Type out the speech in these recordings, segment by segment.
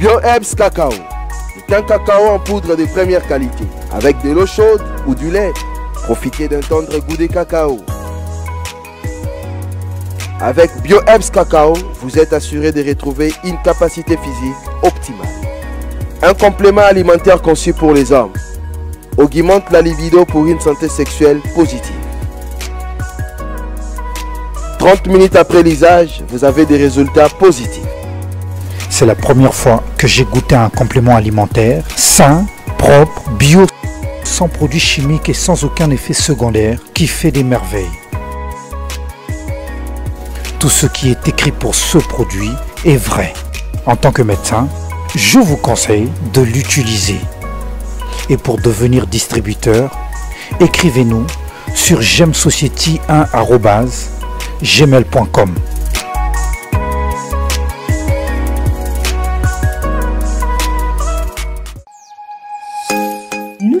BioHerbs Cacao est un cacao en poudre de première qualité. Avec de l'eau chaude ou du lait, profitez d'un tendre goût de cacao. Avec BioHerbs Cacao, vous êtes assuré de retrouver une capacité physique optimale. Un complément alimentaire conçu pour les hommes, augmente la libido pour une santé sexuelle positive. 30 minutes après l'usage, vous avez des résultats positifs. C'est la première fois que j'ai goûté un complément alimentaire sain, propre, bio, sans produits chimiques et sans aucun effet secondaire qui fait des merveilles. Tout ce qui est écrit pour ce produit est vrai. En tant que médecin, je vous conseille de l'utiliser. Et pour devenir distributeur, écrivez-nous sur gemsociety1@gmail.com. Nous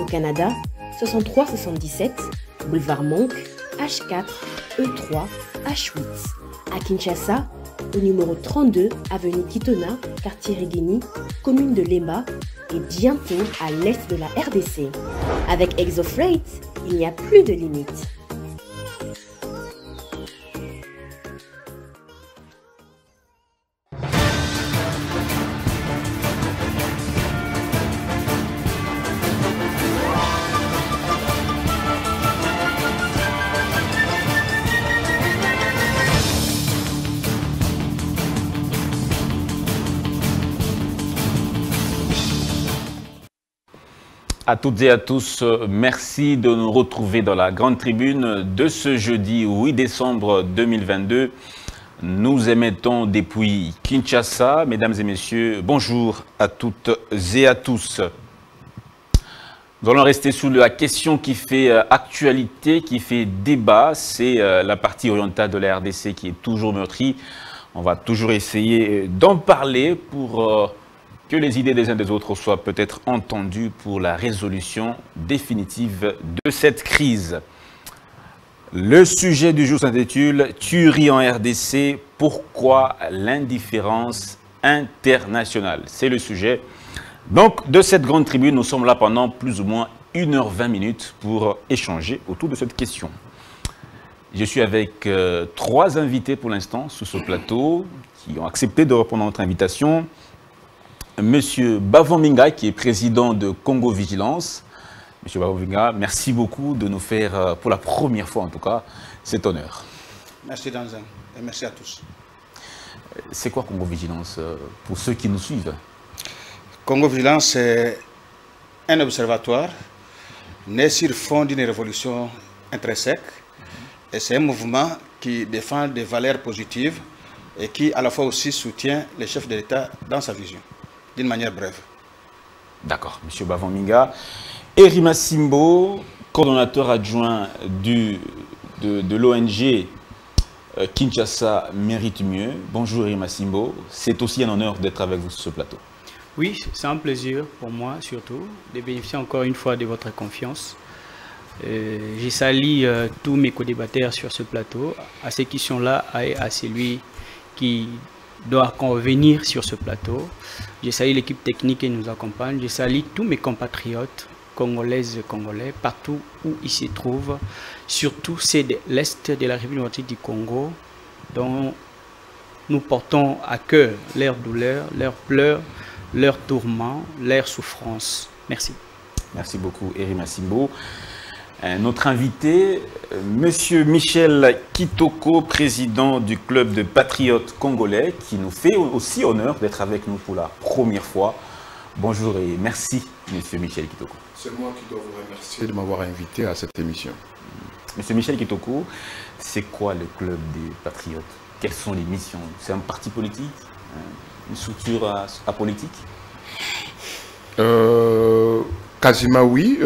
Au Canada, 6377, Boulevard Monk, H4, E3, H8. À Kinshasa, au numéro 32, avenue Kitona, quartier Rigini, commune de Lemba et bientôt à l'est de la RDC. Avec ExoFreight, il n'y a plus de limite. À toutes et à tous, merci de nous retrouver dans la grande tribune de ce jeudi 8 décembre 2022. Nous émettons depuis Kinshasa. Mesdames et messieurs, bonjour à toutes et à tous. Nous allons rester sur la question qui fait actualité, qui fait débat. C'est la partie orientale de la RDC qui est toujours meurtrie. On va toujours essayer d'en parler pour que les idées des uns des autres soient peut-être entendues pour la résolution définitive de cette crise. Le sujet du jour s'intitule « Tuerie en RDC, pourquoi l'indifférence internationale ?» C'est le sujet. Donc, de cette grande tribune, nous sommes là pendant plus ou moins 1h20 pour échanger autour de cette question. Je suis avec trois invités pour l'instant sur ce plateau qui ont accepté de répondre à notre invitation. Monsieur Bavon Minga, qui est président de Congo Vigilance. Monsieur Bavon Minga, merci beaucoup de nous faire, pour la première fois en tout cas, cet honneur. Merci Danzan et merci à tous. C'est quoi Congo Vigilance pour ceux qui nous suivent? Congo Vigilance, c'est un observatoire né sur le fond d'une révolution intrinsèque. Et c'est un mouvement qui défend des valeurs positives et qui à la fois aussi soutient les chefs de l'État dans sa vision. D'une manière brève. D'accord, M. Bavon Minga. Erima Simbo, coordonnateur adjoint de l'ONG Kinshasa Mérite Mieux. Bonjour Erima Simbo, c'est aussi un honneur d'être avec vous sur ce plateau. Oui, c'est un plaisir pour moi surtout de bénéficier encore une fois de votre confiance. J'ai sali tous mes co-débatteurs sur ce plateau, à ceux qui sont là et à celui qui doit convenir sur ce plateau. Je salue l'équipe technique qui nous accompagne. Je salue tous mes compatriotes congolaises et congolais, partout où ils se trouvent, surtout ceux de l'Est de la République démocratique du Congo, dont nous portons à cœur leurs douleurs, leurs pleurs, leurs tourments, leurs souffrances. Merci. Merci beaucoup, Erima Simbo. Notre invité, M. Michel Kitoko, président du club de Patriotes Congolais, qui nous fait aussi honneur d'être avec nous pour la première fois. Bonjour et merci, M. Michel Kitoko. C'est moi qui dois vous remercier de m'avoir invité à cette émission. M. Michel Kitoko, c'est quoi le club des Patriotes? Quelles sont les missions? C'est un parti politique? Une structure apolitique? Quasiment oui,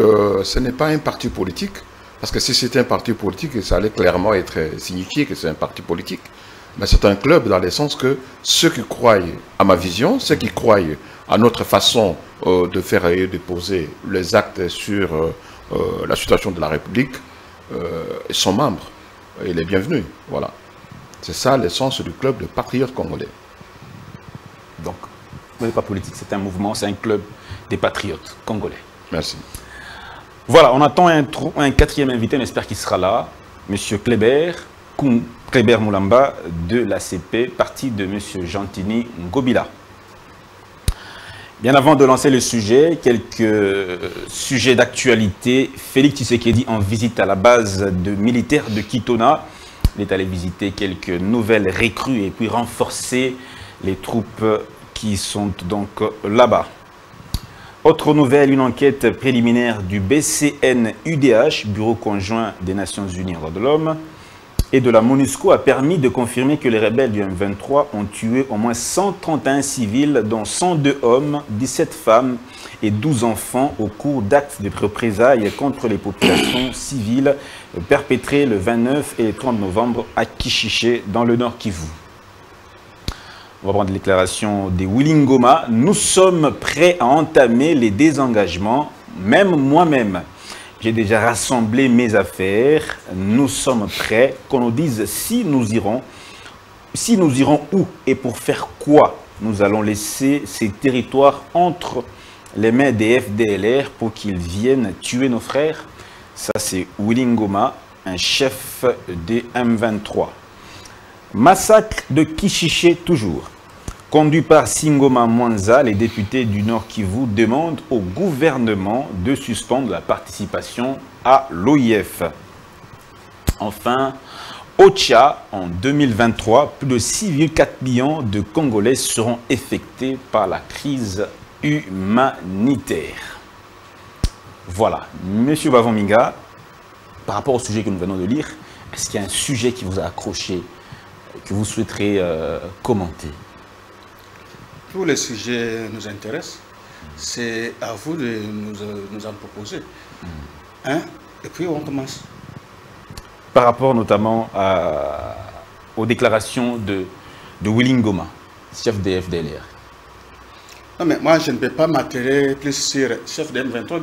ce n'est pas un parti politique, parce que si c'était un parti politique, ça allait clairement être signifié que c'est un parti politique. Mais c'est un club dans le sens que ceux qui croient à ma vision, ceux qui croient à notre façon de faire et de poser les actes sur la situation de la République, sont membres. Et les bienvenus, voilà. C'est ça l'essence du club de Patriotes Congolais. Donc, ce n'est pas politique, c'est un mouvement, c'est un club des Patriotes Congolais. Merci. Voilà, on attend un quatrième invité, on espère qu'il sera là. Monsieur Kleber Moulamba de l'ACP, parti de Monsieur Gentiny Ngobila. Bien avant de lancer le sujet, quelques sujets d'actualité. Félix Tshisekedi en visite à la base de militaires de Kitona. Il est allé visiter quelques nouvelles recrues et puis renforcer les troupes qui sont donc là-bas. Autre nouvelle, une enquête préliminaire du BCN-UDH, Bureau conjoint des Nations Unies en droits de l'homme, et de la MONUSCO a permis de confirmer que les rebelles du M23 ont tué au moins 131 civils, dont 102 hommes, 17 femmes et 12 enfants au cours d'actes de représailles contre les populations civiles perpétrés le 29 et le 30 novembre à Kishishe, dans le Nord-Kivu. On va prendre la déclaration de Willy Ngoma. Nous sommes prêts à entamer les désengagements, même moi-même. J'ai déjà rassemblé mes affaires, nous sommes prêts, qu'on nous dise si nous irons où et pour faire quoi. Nous allons laisser ces territoires entre les mains des FDLR pour qu'ils viennent tuer nos frères. Ça c'est Willy Ngoma, un chef des M23. Massacre de Kishishe toujours. Conduit par Singoma Mwanza, les députés du Nord-Kivu demandent au gouvernement de suspendre la participation à l'OIF. Enfin, au Tchad, en 2023, plus de 6,4 millions de Congolais seront affectés par la crise humanitaire. Voilà, Monsieur Bavon Minga, par rapport au sujet que nous venons de lire, est-ce qu'il y a un sujet qui vous a accroché, que vous souhaiterez commenter? Tous les sujets nous intéressent. C'est à vous de nous en proposer. Hein? Et puis on commence. Par rapport notamment aux déclarations de Willy Ngoma, chef des FDLR. Non mais moi je ne peux pas m'attirer plus sur chef des M23,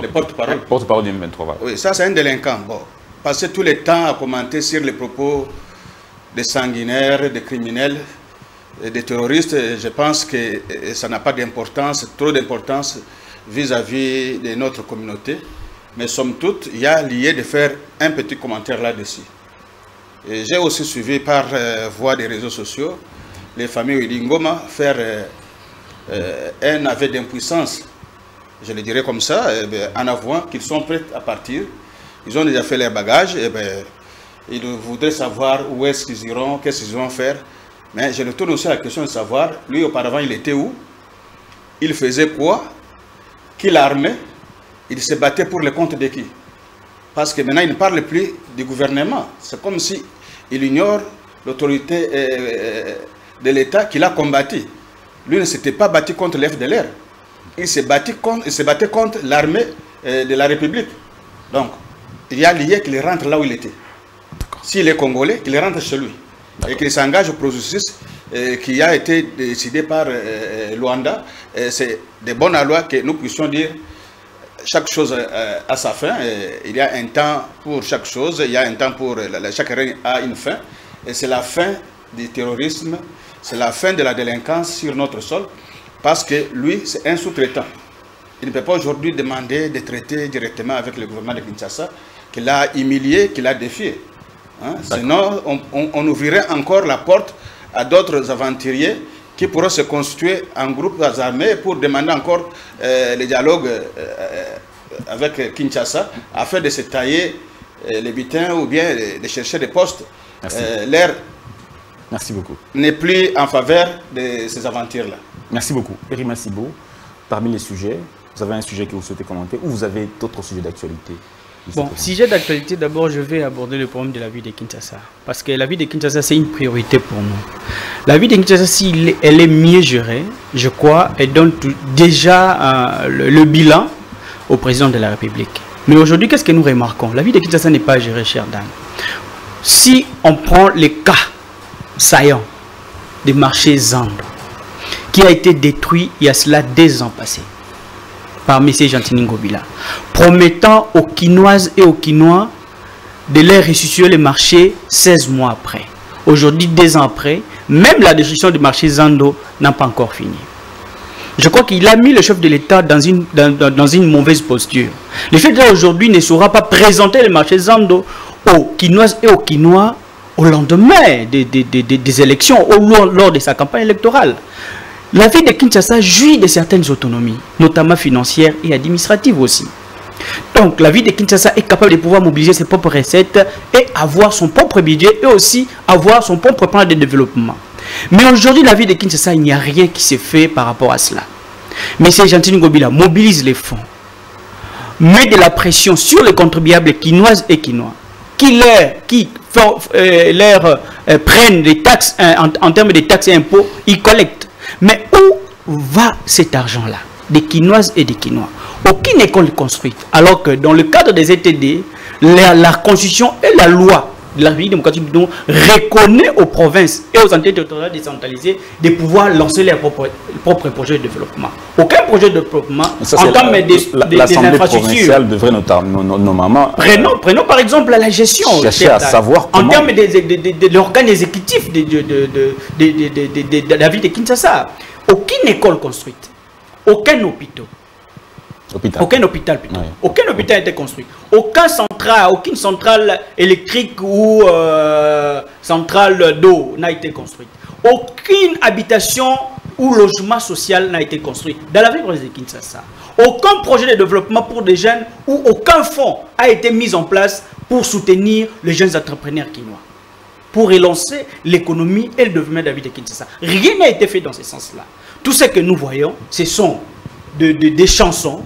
le porte-parole. Porte-parole des M23. Voilà. Oui, ça c'est un délinquant. Bon, passer tout le temps à commenter sur les propos des sanguinaires, des criminels, des terroristes, je pense que ça n'a pas d'importance, trop d'importance vis-à-vis de notre communauté. Mais somme toute, il y a lieu de faire un petit commentaire là-dessus. J'ai aussi suivi par voie des réseaux sociaux les familles Willy Ngoma faire un aveu d'impuissance, je le dirais comme ça, en avouant qu'ils sont prêts à partir. Ils ont déjà fait leurs bagages, et bien, ils voudraient savoir où est-ce qu'ils iront, qu'est-ce qu'ils vont faire. Mais je retourne aussi à la question de savoir, lui auparavant il était où? Il faisait quoi? Qui l'armait? Il se battait pour le compte de qui? Parce que maintenant il ne parle plus du gouvernement. C'est comme s'il ignore l'autorité de l'État qui l'a combattu. Lui ne s'était pas battu contre les FDLR. Il se battait contre l'armée de la République. Donc, il y a lié qu'il rentre là où il était. S'il est congolais, qu'il rentre chez lui. Et qu'il s'engage au processus qui a été décidé par Luanda. C'est de bonne loi que nous puissions dire chaque chose à sa fin. Il y a un temps pour chaque chose, il y a un temps pour... Chaque règne a une fin. Et c'est la fin du terrorisme, c'est la fin de la délinquance sur notre sol. Parce que lui, c'est un sous-traitant. Il ne peut pas aujourd'hui demander de traiter directement avec le gouvernement de Kinshasa, qu'il a humilié, qu'il a défié. Hein? Sinon, on ouvrirait encore la porte à d'autres aventuriers qui pourront se constituer en groupes armés pour demander encore le dialogue avec Kinshasa afin de se tailler les butins ou bien de chercher des postes. L'air n'est plus en faveur de ces aventures-là. Merci beaucoup. Erima Simbo, parmi les sujets, vous avez un sujet que vous souhaitez commenter ou vous avez d'autres sujets d'actualité? Bon, sujet d'actualité, d'abord je vais aborder le problème de la ville de Kinshasa. Parce que la ville de Kinshasa, c'est une priorité pour nous. La ville de Kinshasa, si elle est mieux gérée, je crois, elle donne déjà le bilan au président de la République. Mais aujourd'hui, qu'est-ce que nous remarquons? La ville de Kinshasa n'est pas gérée, chère dame. Si on prend le cas saillant des marchés Zando, qui a été détruit il y a cela 2 ans passés, par M. Gentiny Ngobila, promettant aux Kinoises et aux Kinois de les ressusciter les marchés 16 mois après. Aujourd'hui, 2 ans après, même la destruction du marché Zando n'a pas encore fini. Je crois qu'il a mis le chef de l'État dans une mauvaise posture. Le chef de l'État aujourd'hui ne saura pas présenter le marché Zando aux Kinoises et aux Kinois au lendemain des élections, lors de sa campagne électorale. La ville de Kinshasa jouit de certaines autonomies, notamment financières et administratives aussi. Donc la ville de Kinshasa est capable de pouvoir mobiliser ses propres recettes et avoir son propre budget et aussi avoir son propre plan de développement. Mais aujourd'hui, la ville de Kinshasa, il n'y a rien qui s'est fait par rapport à cela. Mais ces Gentiny Ngobila mobilise les fonds, met de la pression sur les contribuables kinoises et kinois, qui leur prennent des taxes, en termes de taxes et impôts, ils collectent. Mais où va cet argent-là? Des Kinoises et des Kinois. Aucune école construite. Alors que dans le cadre des ETD, la Constitution et la loi de la République démocratique du Congo reconnaît aux provinces et aux entités territoriales décentralisées de pouvoir lancer leurs propres projets de développement. Aucun projet de développement ça, en termes des infrastructures. Devrait prenons par exemple la gestion. Chercher à savoir comment... En termes de l'organe exécutif de la ville de Kinshasa, aucune école construite, aucun hôpital n'a été construit. Aucune centrale électrique ou centrale d'eau n'a été construite. Aucune habitation ou logement social n'a été construit dans la ville de Kinshasa. Aucun projet de développement pour des jeunes ou aucun fonds a été mis en place pour soutenir les jeunes entrepreneurs kinois, pour relancer l'économie et le développement de la ville de Kinshasa. Rien n'a été fait dans ce sens-là. Tout ce que nous voyons, ce sont des chansons,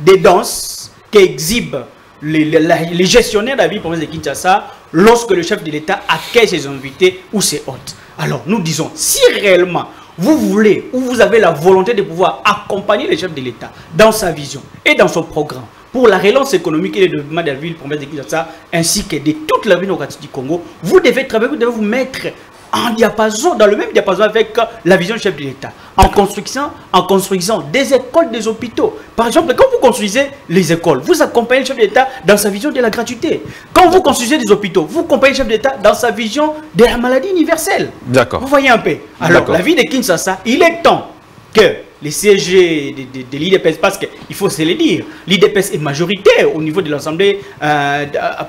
des danses qui exhibent les gestionnaires de la ville province de Kinshasa lorsque le chef de l'État accueille ses invités ou ses hôtes. Alors nous disons, si réellement vous voulez ou vous avez la volonté de pouvoir accompagner le chef de l'État dans sa vision et dans son programme pour la relance économique et le développement de la ville province de Kinshasa ainsi que de toute la ville démocratique du Congo, vous devez travailler, vous devez vous mettre en diapason, dans le même diapason avec la vision du chef de l'État, en construisant des écoles, des hôpitaux. Par exemple, quand vous construisez les écoles, vous accompagnez le chef de l'État dans sa vision de la gratuité. Quand vous construisez des hôpitaux, vous accompagnez le chef de l'État dans sa vision de la maladie universelle. D'accord. Vous voyez un peu. Alors, la ville de Kinshasa, il est temps que les sièges de l'IDPS, parce qu'il faut se le dire, l'IDPS est majoritaire au niveau de l'Assemblée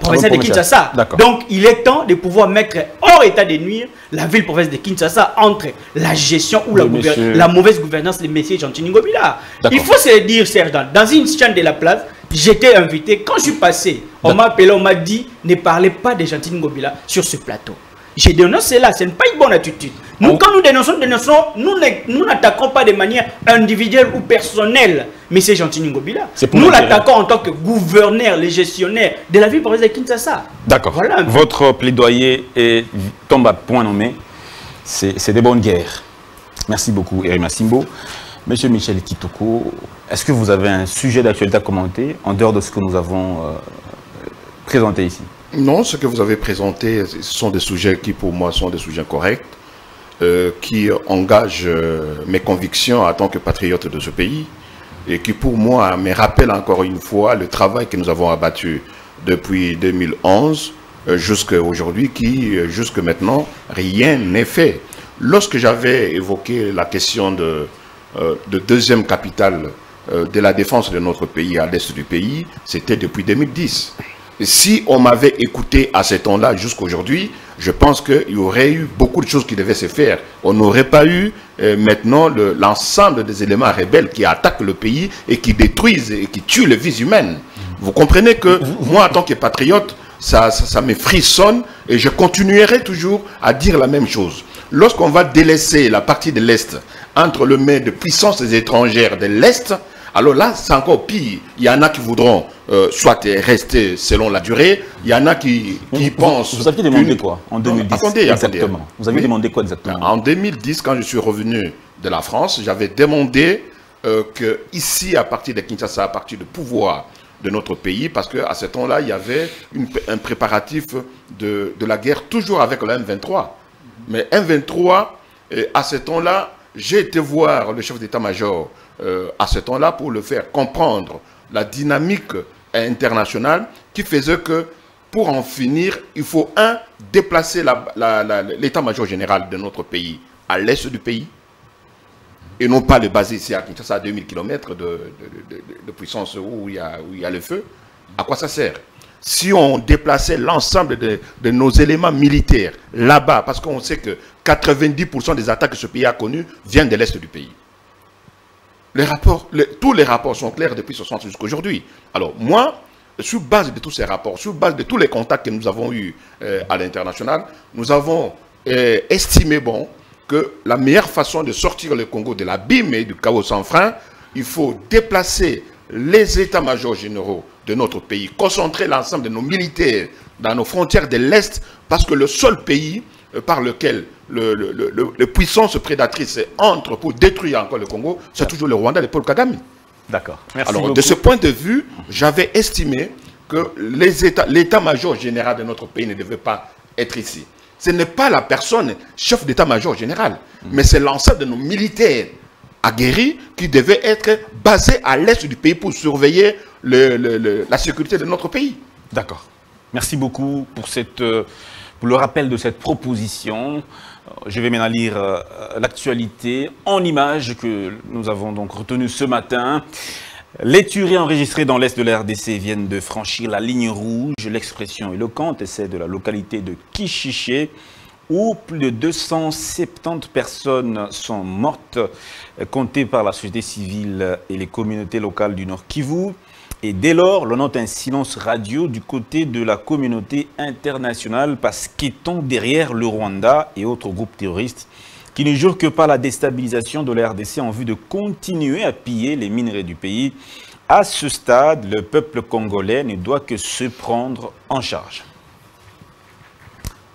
provinciale de Kinshasa. Donc, il est temps de pouvoir mettre hors état de nuire la ville-province de Kinshasa entre la gestion ou la mauvaise gouvernance de M. Gentiny Ngobila. Il faut se le dire, Serge, dans une chaîne de la place, j'étais invité, quand je suis passé, on m'a appelé, on m'a dit, ne parlez pas de Gentiny Ngobila sur ce plateau. J'ai dénoncé cela, ce n'est pas une bonne attitude. Nous, quand nous dénonçons, nous n'attaquons pas de manière individuelle ou personnelle, mais c'est Gentiny Ngobila. Nous l'attaquons en tant que gouverneur, les gestionnaires de la ville provinciale de Kinshasa. D'accord. Voilà. Votre plaidoyer tombe à point nommé. C'est des bonnes guerres. Merci beaucoup, Erima Simbo. Monsieur Michel Kitoko, est-ce que vous avez un sujet d'actualité à commenter en dehors de ce que nous avons présenté ici? Non, ce que vous avez présenté, ce sont des sujets qui, pour moi, sont des sujets corrects, qui engagent mes convictions en tant que patriote de ce pays et qui, pour moi, me rappellent encore une fois le travail que nous avons abattu depuis 2011 jusqu'à aujourd'hui, qui, jusque maintenant, rien n'est fait. Lorsque j'avais évoqué la question de deuxième capitale de la défense de notre pays à l'est du pays, c'était depuis 2010. Si on m'avait écouté à ce temps-là jusqu'à aujourd'hui, je pense qu'il y aurait eu beaucoup de choses qui devaient se faire. On n'aurait pas eu maintenant l'ensemble des éléments rebelles qui attaquent le pays et qui détruisent et qui tuent les vies humaines. Vous comprenez que moi, en tant que patriote, ça me frissonne et je continuerai toujours à dire la même chose. Lorsqu'on va délaisser la partie de l'Est entre les mains de puissances étrangères de l'Est, Alors là, c'est encore pire. Il y en a qui voudront soit rester selon la durée, il y en a qui pensent... Vous aviez demandé quoi en 2010? Attendez, exactement. Vous aviez demandé quoi exactement? En 2010, quand je suis revenu de la France, j'avais demandé que ici, à partir de Kinshasa, à partir du pouvoir de notre pays, parce qu'à ce temps-là, il y avait un préparatif de la guerre, toujours avec le M23. Mais M23, à ce temps-là, j'ai été voir le chef d'état-major à ce temps-là pour le faire comprendre la dynamique internationale qui faisait que, pour en finir, il faut, un, déplacer l'état-major général de notre pays à l'est du pays, et non pas le baser ici à Kinshasa, à 2000 km de puissance où il y a le feu. À quoi ça sert? Si on déplaçait l'ensemble de nos éléments militaires là-bas, parce qu'on sait que 90% des attaques que ce pays a connues viennent de l'est du pays. Les rapports, tous les rapports sont clairs depuis 60 jusqu'à aujourd'hui. Alors moi, sur base de tous ces rapports, sur base de tous les contacts que nous avons eus à l'international, nous avons estimé bon que la meilleure façon de sortir le Congo de l'abîme et du chaos sans frein, il faut déplacer les états-majors généraux de notre pays, concentrer l'ensemble de nos militaires dans nos frontières de l'Est, parce que le seul pays par lequel les puissances prédatrices entrent pour détruire encore le Congo, c'est toujours le Rwanda et Paul Kagame. D'accord. Alors, beaucoup. De ce point de vue, j'avais estimé que l'état-major général de notre pays ne devait pas être ici. Ce n'est pas la personne chef d'état-major général, mais c'est l'ensemble de nos militaires aguerris qui devaient être basés à l'est du pays pour surveiller la sécurité de notre pays. D'accord. Merci beaucoup pour le rappel de cette proposition. Je vais maintenant lire l'actualité en images que nous avons donc retenue ce matin. Les tueries enregistrées dans l'est de la RDC viennent de franchir la ligne rouge. L'expression éloquente est celle de la localité de Kishishe, où plus de 270 personnes sont mortes, comptées par la société civile et les communautés locales du Nord-Kivu. Et dès lors, l'on note un silence radio du côté de la communauté internationale, parce qu'étant derrière le Rwanda et autres groupes terroristes qui ne jurent que par la déstabilisation de la RDC en vue de continuer à piller les minerais du pays. À ce stade, le peuple congolais ne doit que se prendre en charge.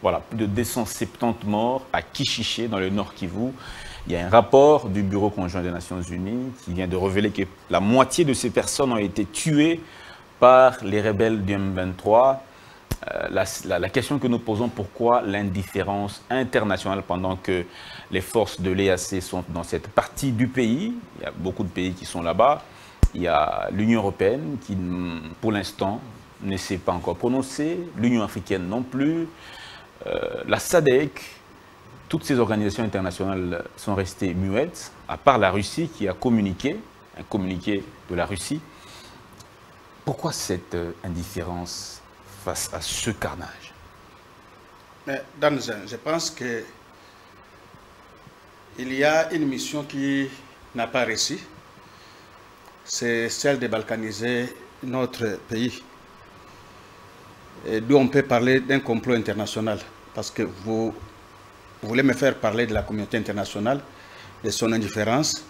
Voilà, plus de 270 morts à Kishishe, dans le Nord-Kivu. Il y a un rapport du Bureau conjoint des Nations Unies qui vient de révéler que la moitié de ces personnes ont été tuées par les rebelles du M23. La question que nous posons, pourquoi l'indifférence internationale pendant que les forces de l'EAC sont dans cette partie du pays? Il y a beaucoup de pays qui sont là-bas. Il y a l'Union européenne qui, pour l'instant, ne s'est pas encore prononcée. L'Union africaine non plus. La SADC, toutes ces organisations internationales sont restées muettes, à part la Russie qui a communiqué, un communiqué de la Russie. Pourquoi cette indifférence face à ce carnage? Mais, Danzin, je pense que il y a une mission qui n'a pas réussi, c'est celle de balkaniser notre pays. D'où on peut parler d'un complot international, parce que vous voulez me faire parler de la communauté internationale, de son indifférence,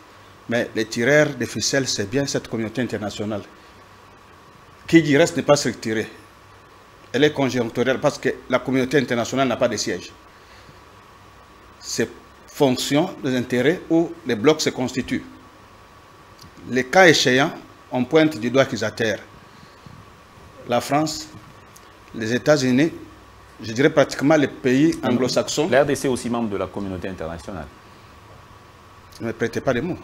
mais les tireurs de ficelles, c'est bien cette communauté internationale. Qui dit reste n'est pas structurée. Elle est conjoncturelle parce que la communauté internationale n'a pas de siège. C'est fonction des intérêts où les blocs se constituent. Les cas échéants, on pointe du doigt qu'ils atterrent. La France, les États-Unis, je dirais pratiquement les pays anglo-saxons. L'RDC aussi membre de la communauté internationale. Ne me prêtez pas des mots.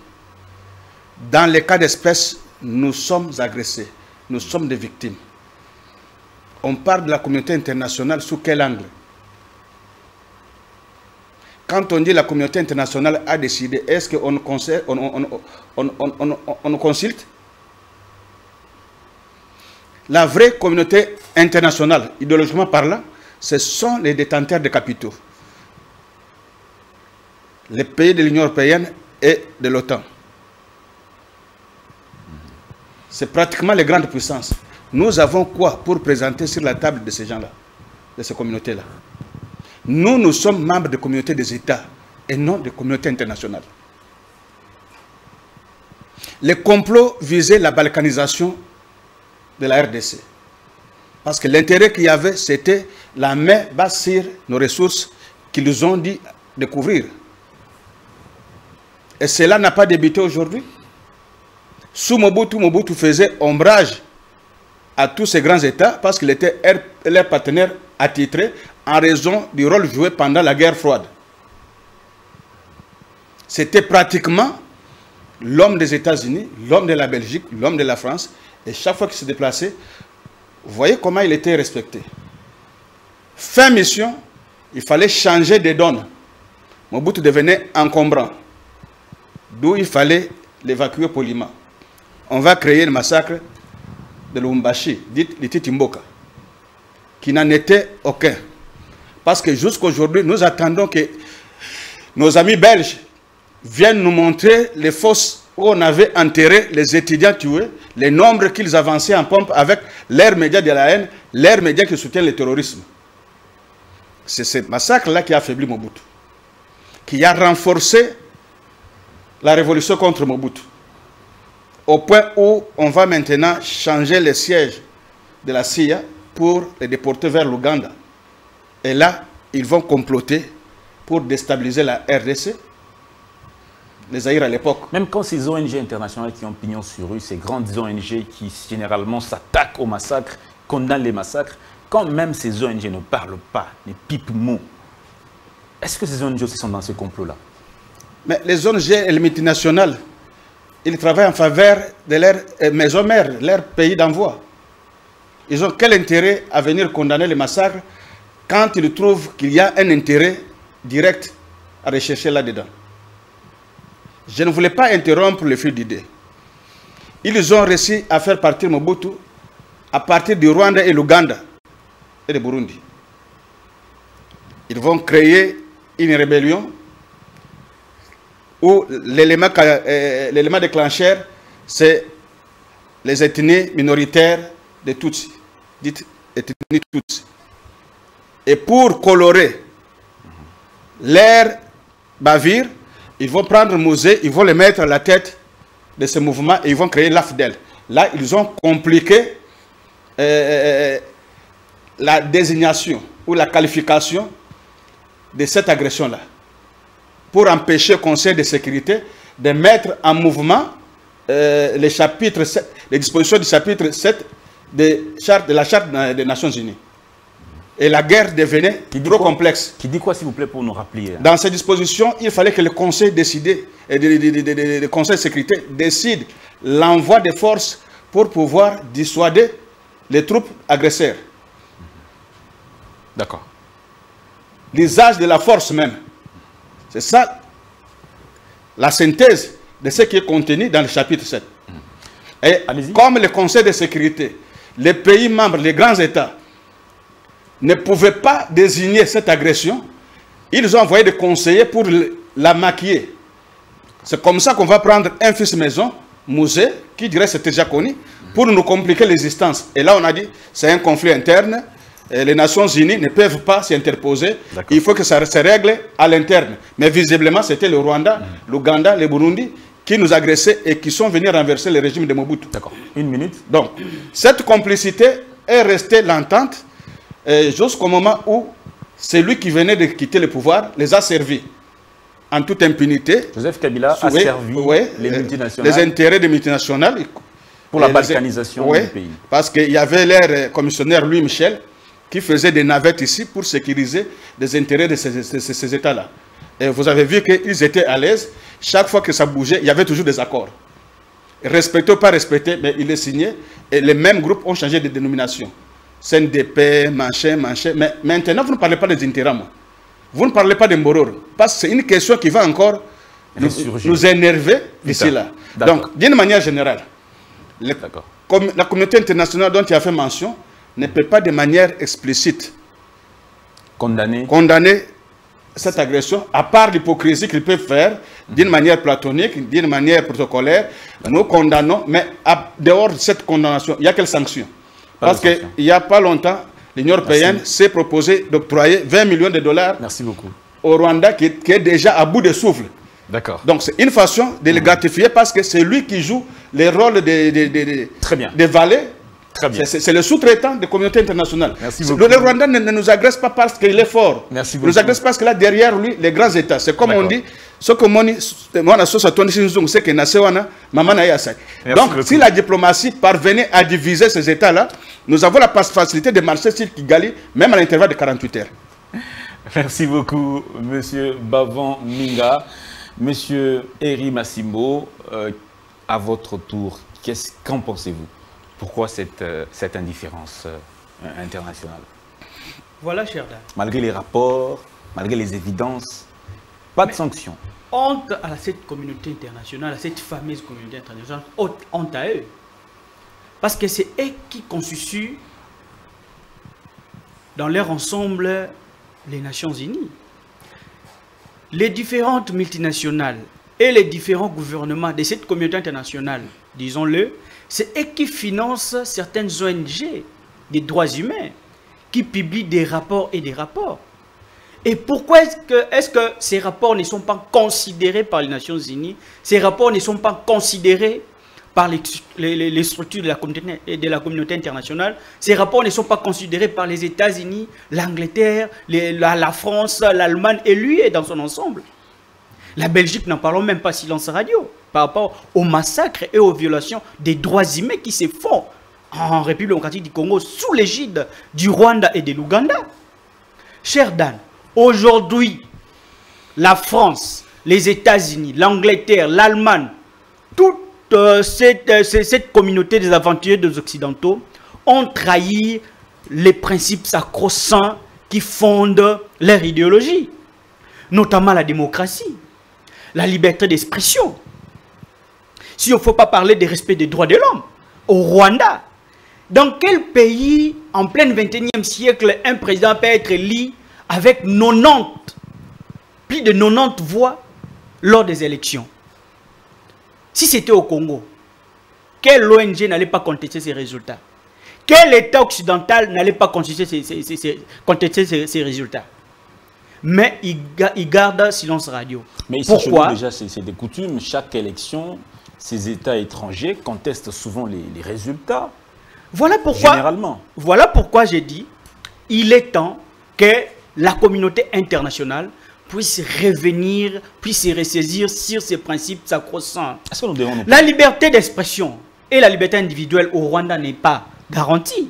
Dans les cas d'espèce, nous sommes agressés. Nous sommes des victimes. On parle de la communauté internationale sous quel angle? Quand on dit la communauté internationale a décidé, est-ce qu'on consulte? La vraie communauté internationale, idéologiquement parlant, ce sont les détenteurs de capitaux. Les pays de l'Union européenne et de l'OTAN. C'est pratiquement les grandes puissances. Nous avons quoi pour présenter sur la table de ces gens-là, de ces communautés-là? Nous sommes membres de communautés des États et non de communautés internationales. Le complot visait la balkanisation de la RDC. Parce que l'intérêt qu'il y avait, c'était la main basse sur nos ressources qu'ils nous ont dit de couvrir. Et cela n'a pas débuté aujourd'hui. Sous Mobutu, Mobutu faisait ombrage à tous ces grands États parce qu'il était leur partenaire attitré en raison du rôle joué pendant la guerre froide. C'était pratiquement l'homme des États-Unis, l'homme de la Belgique, l'homme de la France. Et chaque fois qu'il se déplaçait, vous voyez comment il était respecté. Fin mission, il fallait changer de donne. Mobutu devenait encombrant. D'où il fallait l'évacuer poliment. On va créer le massacre de Lumbashi, dit Lititimboka, qui n'en était aucun. Parce que jusqu'aujourd'hui, nous attendons que nos amis belges viennent nous montrer les fosses où on avait enterré les étudiants tués, les nombres qu'ils avançaient en pompe avec l'air média de la haine, l'air média qui soutient le terrorisme. C'est ce massacre-là qui a affaibli Mobutu, qui a renforcé la révolution contre Mobutu, au point où on va maintenant changer le siège de la CIA pour les déporter vers l'Ouganda. Et là, ils vont comploter pour déstabiliser la RDC, les Zaïre à l'époque. Même quand ces ONG internationales qui ont pignon sur rue, ces grandes ONG qui généralement s'attaquent aux massacres, condamnent les massacres, quand même ces ONG ne parlent pas, ne pipent mot, est-ce que ces ONG aussi sont dans ce complot-là? Mais les ONG et les multinationales, ils travaillent en faveur de leur maison mère, leur pays d'envoi. Ils ont quel intérêt à venir condamner les massacres quand ils trouvent qu'il y a un intérêt direct à rechercher là-dedans? Je ne voulais pas interrompre le fil d'idée. Ils ont réussi à faire partir Mobutu à partir du Rwanda et l'Ouganda et le Burundi. Ils vont créer une rébellion où l'élément déclencheur, c'est les ethnies minoritaires des Tutsis, dites ethnies Tutsis. Et pour colorer l'air bavir, ils vont prendre Mouzé, ils vont le mettre à la tête de ce mouvement et ils vont créer l'AFDEL. Là, ils ont compliqué la désignation ou la qualification de cette agression-là, pour empêcher le Conseil de sécurité de mettre en mouvement les dispositions du chapitre 7 de la Charte des Nations Unies. Et la guerre devenait trop complexe. Qui dit quoi, s'il vous plaît, pour nous rappeler? Dans ces dispositions, il fallait que le Conseil de sécurité décide l'envoi des forces pour pouvoir dissuader les troupes agresseurs. D'accord. L'usage de la force même. C'est ça la synthèse de ce qui est contenu dans le chapitre 7. Et comme le Conseil de sécurité, les pays membres, les grands États, ne pouvaient pas désigner cette agression, ils ont envoyé des conseillers pour la maquiller. C'est comme ça qu'on va prendre un fils maison, Mouzé, qui dirait que c'était déjà connu, pour nous compliquer l'existence. Et là, on a dit, c'est un conflit interne, et les Nations Unies ne peuvent pas s'y interposer, il faut que ça se règle à l'interne. Mais visiblement, c'était le Rwanda, l'Ouganda, le Burundi qui nous agressaient et qui sont venus renverser le régime de Mobutu. D'accord. Une minute. Donc, cette complicité est restée lentante jusqu'au moment où celui qui venait de quitter le pouvoir les a servis en toute impunité. Joseph Kabila a servi les multinationales. Les intérêts des multinationales. Pour la balkanisation du pays. Parce qu'il y avait leur commissionnaire, lui, Michel, qui faisait des navettes ici pour sécuriser les intérêts de ces États-là. Et vous avez vu qu'ils étaient à l'aise. Chaque fois que ça bougeait, il y avait toujours des accords. Respecté ou pas respecté, mais il les signait. Et les mêmes groupes ont changé de dénomination. CNDP, machin, machin. Mais maintenant, vous ne parlez pas des Interams. Vous ne parlez pas des Mbororo. Parce que c'est une question qui va encore nous énerver d'ici là. Donc, d'une manière générale, la communauté internationale dont il a fait mention ne peut pas de manière explicite condamner cette agression, à part l'hypocrisie qu'ils peuvent faire d'une manière platonique, d'une manière protocolaire. Nous condamnons, mais dehors de cette condamnation, il y a quelle sanction? Parce qu'il n'y a pas longtemps, l'Union européenne s'est proposée d'octroyer 20 millions de dollars au Rwanda qui est déjà à bout de souffle. D'accord. Donc c'est une façon de le gratifier parce que c'est lui qui joue les rôles des valets. C'est le sous-traitant des communautés internationales. Merci beaucoup. Le Rwanda ne nous agresse pas parce qu'il est fort. Merci beaucoup. Il nous agresse parce qu'il a derrière lui les grands États. C'est comme on dit, ce que moi, c'est que donc, si la diplomatie parvenait à diviser ces États-là, nous avons la facilité de marcher sur Kigali, même à l'intervalle de 48 heures. Merci beaucoup, Monsieur Bavon Minga. Monsieur Erima Simbo, à votre tour, qu'en pensez-vous? Pourquoi cette indifférence internationale? Voilà, cher Dan. Malgré les rapports, malgré les évidences, mais de sanctions. Honte à cette communauté internationale, à cette fameuse communauté internationale, honte à eux. Parce que c'est eux qui constituent, dans leur ensemble, les Nations Unies. Les différentes multinationales et les différents gouvernements de cette communauté internationale, disons-le, c'est eux qui financent certaines ONG des droits humains qui publient des rapports et des rapports. Et pourquoi est-ce que ces rapports ne sont pas considérés par les Nations Unies? Ces rapports ne sont pas considérés par les structures de la communauté internationale. Ces rapports ne sont pas considérés par les États-Unis, l'Angleterre, la France, l'Allemagne et lui dans son ensemble. La Belgique, n'en parlons même pas, silence radio, par rapport aux massacres et aux violations des droits humains qui se font en République démocratique du Congo sous l'égide du Rwanda et de l'Ouganda. Cher Dan, aujourd'hui, la France, les États-Unis, l'Angleterre, l'Allemagne, toute cette communauté des aventuriers des Occidentaux ont trahi les principes sacro-saints qui fondent leur idéologie, notamment la démocratie, la liberté d'expression. Si on ne faut pas parler des respect des droits de l'homme, au Rwanda, dans quel pays, en plein 21e siècle, un président peut être élu avec plus de 90 voix lors des élections? Si c'était au Congo, quelle ONG n'allait pas contester ces résultats? Quel État occidental n'allait pas contester ces résultats? Mais il garde silence radio. Mais pourquoi? Déjà, c'est des coutumes. Chaque élection, ces États étrangers contestent souvent les résultats. Voilà pourquoi. Généralement. Voilà pourquoi j'ai dit, il est temps que la communauté internationale puisse revenir, puisse se ressaisir sur ces principes sacro-saints. La liberté d'expression et la liberté individuelle au Rwanda n'est pas garantie.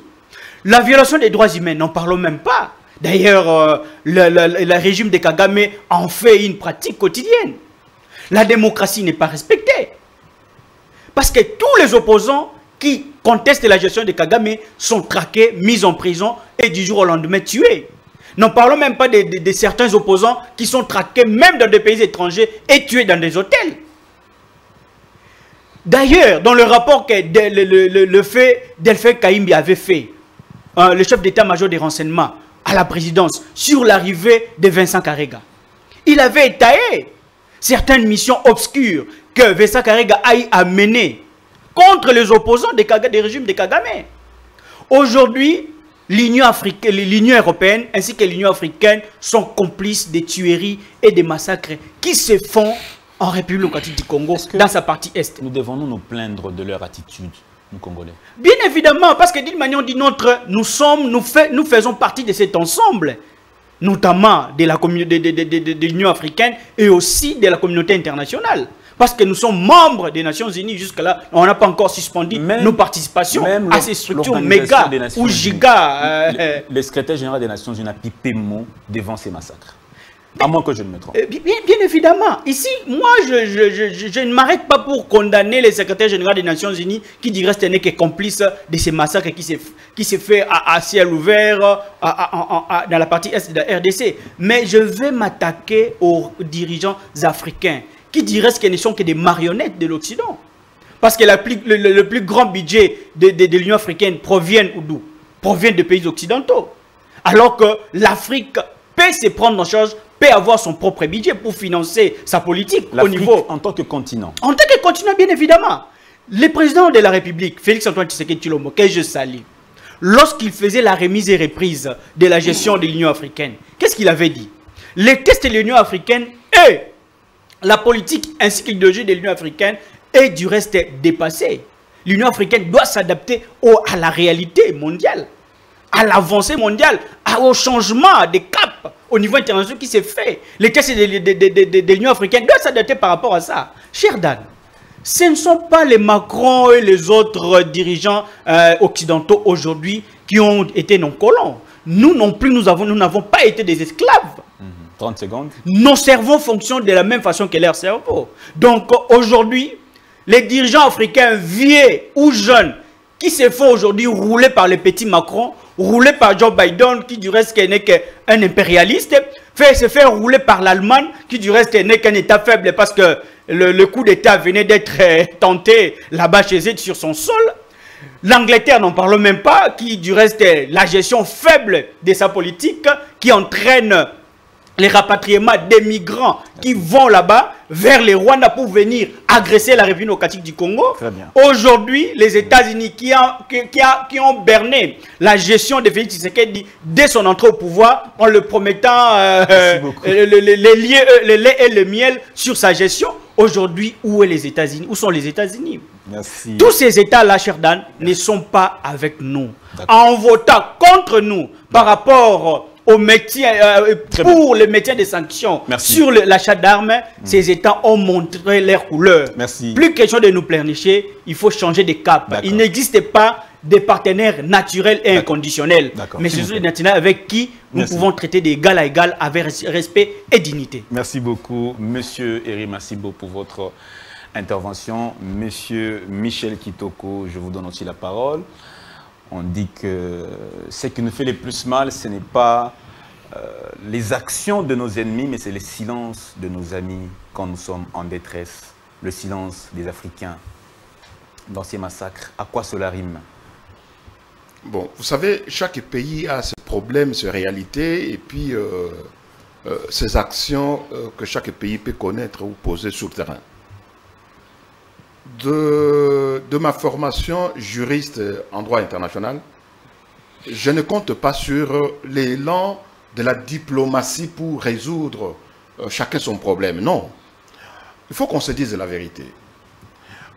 La violation des droits humains, n'en parlons même pas. D'ailleurs, le régime de Kagame en fait une pratique quotidienne. La démocratie n'est pas respectée. Parce que tous les opposants qui contestent la gestion de Kagame sont traqués, mis en prison et du jour au lendemain tués. N'en parlons même pas de certains opposants qui sont traqués même dans des pays étrangers et tués dans des hôtels. D'ailleurs, dans le rapport que Delphin Kaimbi avait fait, le chef d'état-major des renseignements, à la présidence sur l'arrivée de Vincent Karega. Il avait étayé certaines missions obscures que Vincent Karega a menées contre les opposants des régimes de Kagame. Aujourd'hui, l'Union européenne ainsi que l'Union africaine sont complices des tueries et des massacres qui se font en République démocratique du Congo dans sa partie Est. Nous devons nous plaindre de leur attitude? Congolais. Bien évidemment, parce que d'une manière ou d'une autre, nous faisons partie de cet ensemble, notamment de la communauté de l'Union africaine et aussi de la communauté internationale. Parce que nous sommes membres des Nations Unies jusque-là, on n'a pas encore suspendu nos participations à ces structures méga ou giga. Le secrétaire général des Nations Unies a pipé mot devant ces massacres. À moins que je ne me trompe. Bien évidemment. Ici, moi, je ne m'arrête pas pour condamner les secrétaires généraux des Nations Unies qui diraient que ce n'est que complice de ces massacres qui se fait à ciel ouvert dans la partie Est de la RDC. Mais je vais m'attaquer aux dirigeants africains qui diraient qu'ils ne sont que des marionnettes de l'Occident. Parce que le plus grand budget de l'Union africaine provient de pays occidentaux. Alors que l'Afrique peut se prendre en charge, peut avoir son propre budget pour financer sa politique au niveau... en tant que continent. En tant que continent, bien évidemment. Le président de la République, Félix-Antoine Tshisekedi Tshilombo, que je salue, lorsqu'il faisait la remise et reprise de la gestion de l'Union africaine, qu'est-ce qu'il avait dit? Les tests de l'Union africaine, eux, la politique ainsi que l'idéologie de l'Union africaine est du reste dépassée. L'Union africaine doit s'adapter à la réalité mondiale, à l'avancée mondiale, au changement des caps au niveau international qui s'est fait. Les caisses de l'Union africaine doivent s'adapter par rapport à ça. Cher Dan, ce ne sont pas les Macron et les autres dirigeants occidentaux aujourd'hui qui ont été non-colons. Nous non plus, nous n'avons pas été des esclaves. 30 secondes. Nos cerveaux fonctionnent de la même façon que leur cerveau. Donc aujourd'hui, les dirigeants africains vieux ou jeunes qui se font aujourd'hui rouler par les petits Macron, rouler par Joe Biden qui du reste n'est qu'un impérialiste, se faire rouler par l'Allemagne qui du reste n'est qu'un État faible parce que le coup d'État venait d'être tenté là-bas chez eux sur son sol. L'Angleterre, n'en parle même pas, qui du reste est la gestion faible de sa politique qui entraîne les rapatriements des migrants qui vont là-bas vers les Rwanda pour venir agresser la République démocratique du Congo. Aujourd'hui, les États-Unis qui ont berné la gestion de Félix Tshisekedi dès son entrée au pouvoir en le promettant le lait et le miel sur sa gestion. Aujourd'hui, où sont les États-Unis? Tous ces États-là, cher Dan, ne sont pas avec nous. En votant contre nous par rapport au métier, pour le maintien des sanctions sur l'achat d'armes, ces États ont montré leur couleur. Plus question de nous pleurnicher, il faut changer de cap. Il n'existe pas des partenaires naturels et inconditionnels, mais ce sont des partenaires avec qui nous pouvons traiter d'égal à égal avec respect et dignité. Merci beaucoup, Monsieur Erima Simbo, pour votre intervention. Monsieur Michel Kitoko, je vous donne aussi la parole. On dit que ce qui nous fait le plus mal, ce n'est pas les actions de nos ennemis, mais c'est le silence de nos amis quand nous sommes en détresse, le silence des Africains dans ces massacres. À quoi cela rime? Bon, vous savez, chaque pays a ses problèmes, ses réalités, et puis ses actions que chaque pays peut connaître ou poser sur le terrain. De ma formation juriste en droit international, je ne compte pas sur l'élan de la diplomatie pour résoudre chacun son problème. Non. Il faut qu'on se dise la vérité.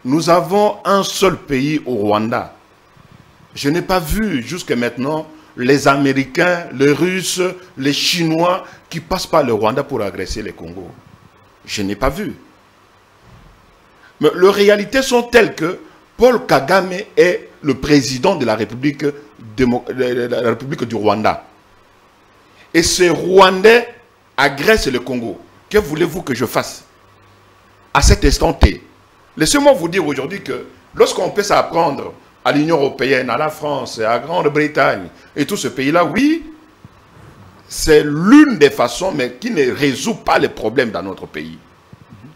Nous avons un seul pays au Rwanda. Je n'ai pas vu jusqu'à maintenant les Américains, les Russes, les Chinois qui passent par le Rwanda pour agresser les Congos. Je n'ai pas vu. Mais les réalités sont telles que Paul Kagame est le président de la République, du Rwanda. Et ces Rwandais agressent le Congo. Que voulez-vous que je fasse à cet instant T? Laissez-moi vous dire aujourd'hui que lorsqu'on peut s'apprendre à l'Union européenne, à la France, à la Grande-Bretagne et tous ces pays-là, oui, c'est l'une des façons, mais qui ne résout pas les problèmes dans notre pays.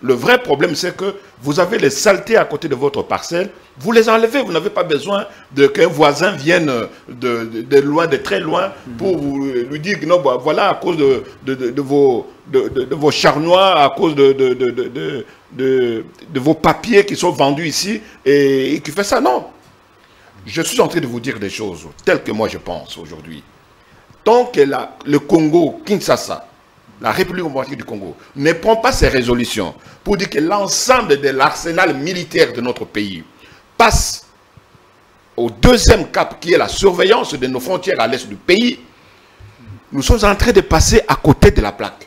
Le vrai problème, c'est que vous avez les saletés à côté de votre parcelle, vous les enlevez, vous n'avez pas besoin qu'un voisin vienne de loin, de très loin, pour lui dire que non, bah, voilà, à cause de vos charnois, à cause de vos papiers qui sont vendus ici, et qui fait ça. Non. Je suis en train de vous dire des choses telles que moi je pense aujourd'hui. Tant que le Congo, Kinshasa, la République démocratique du Congo ne prend pas ses résolutions pour dire que l'ensemble de l'arsenal militaire de notre pays passe au deuxième cap qui est la surveillance de nos frontières à l'est du pays, nous sommes en train de passer à côté de la plaque.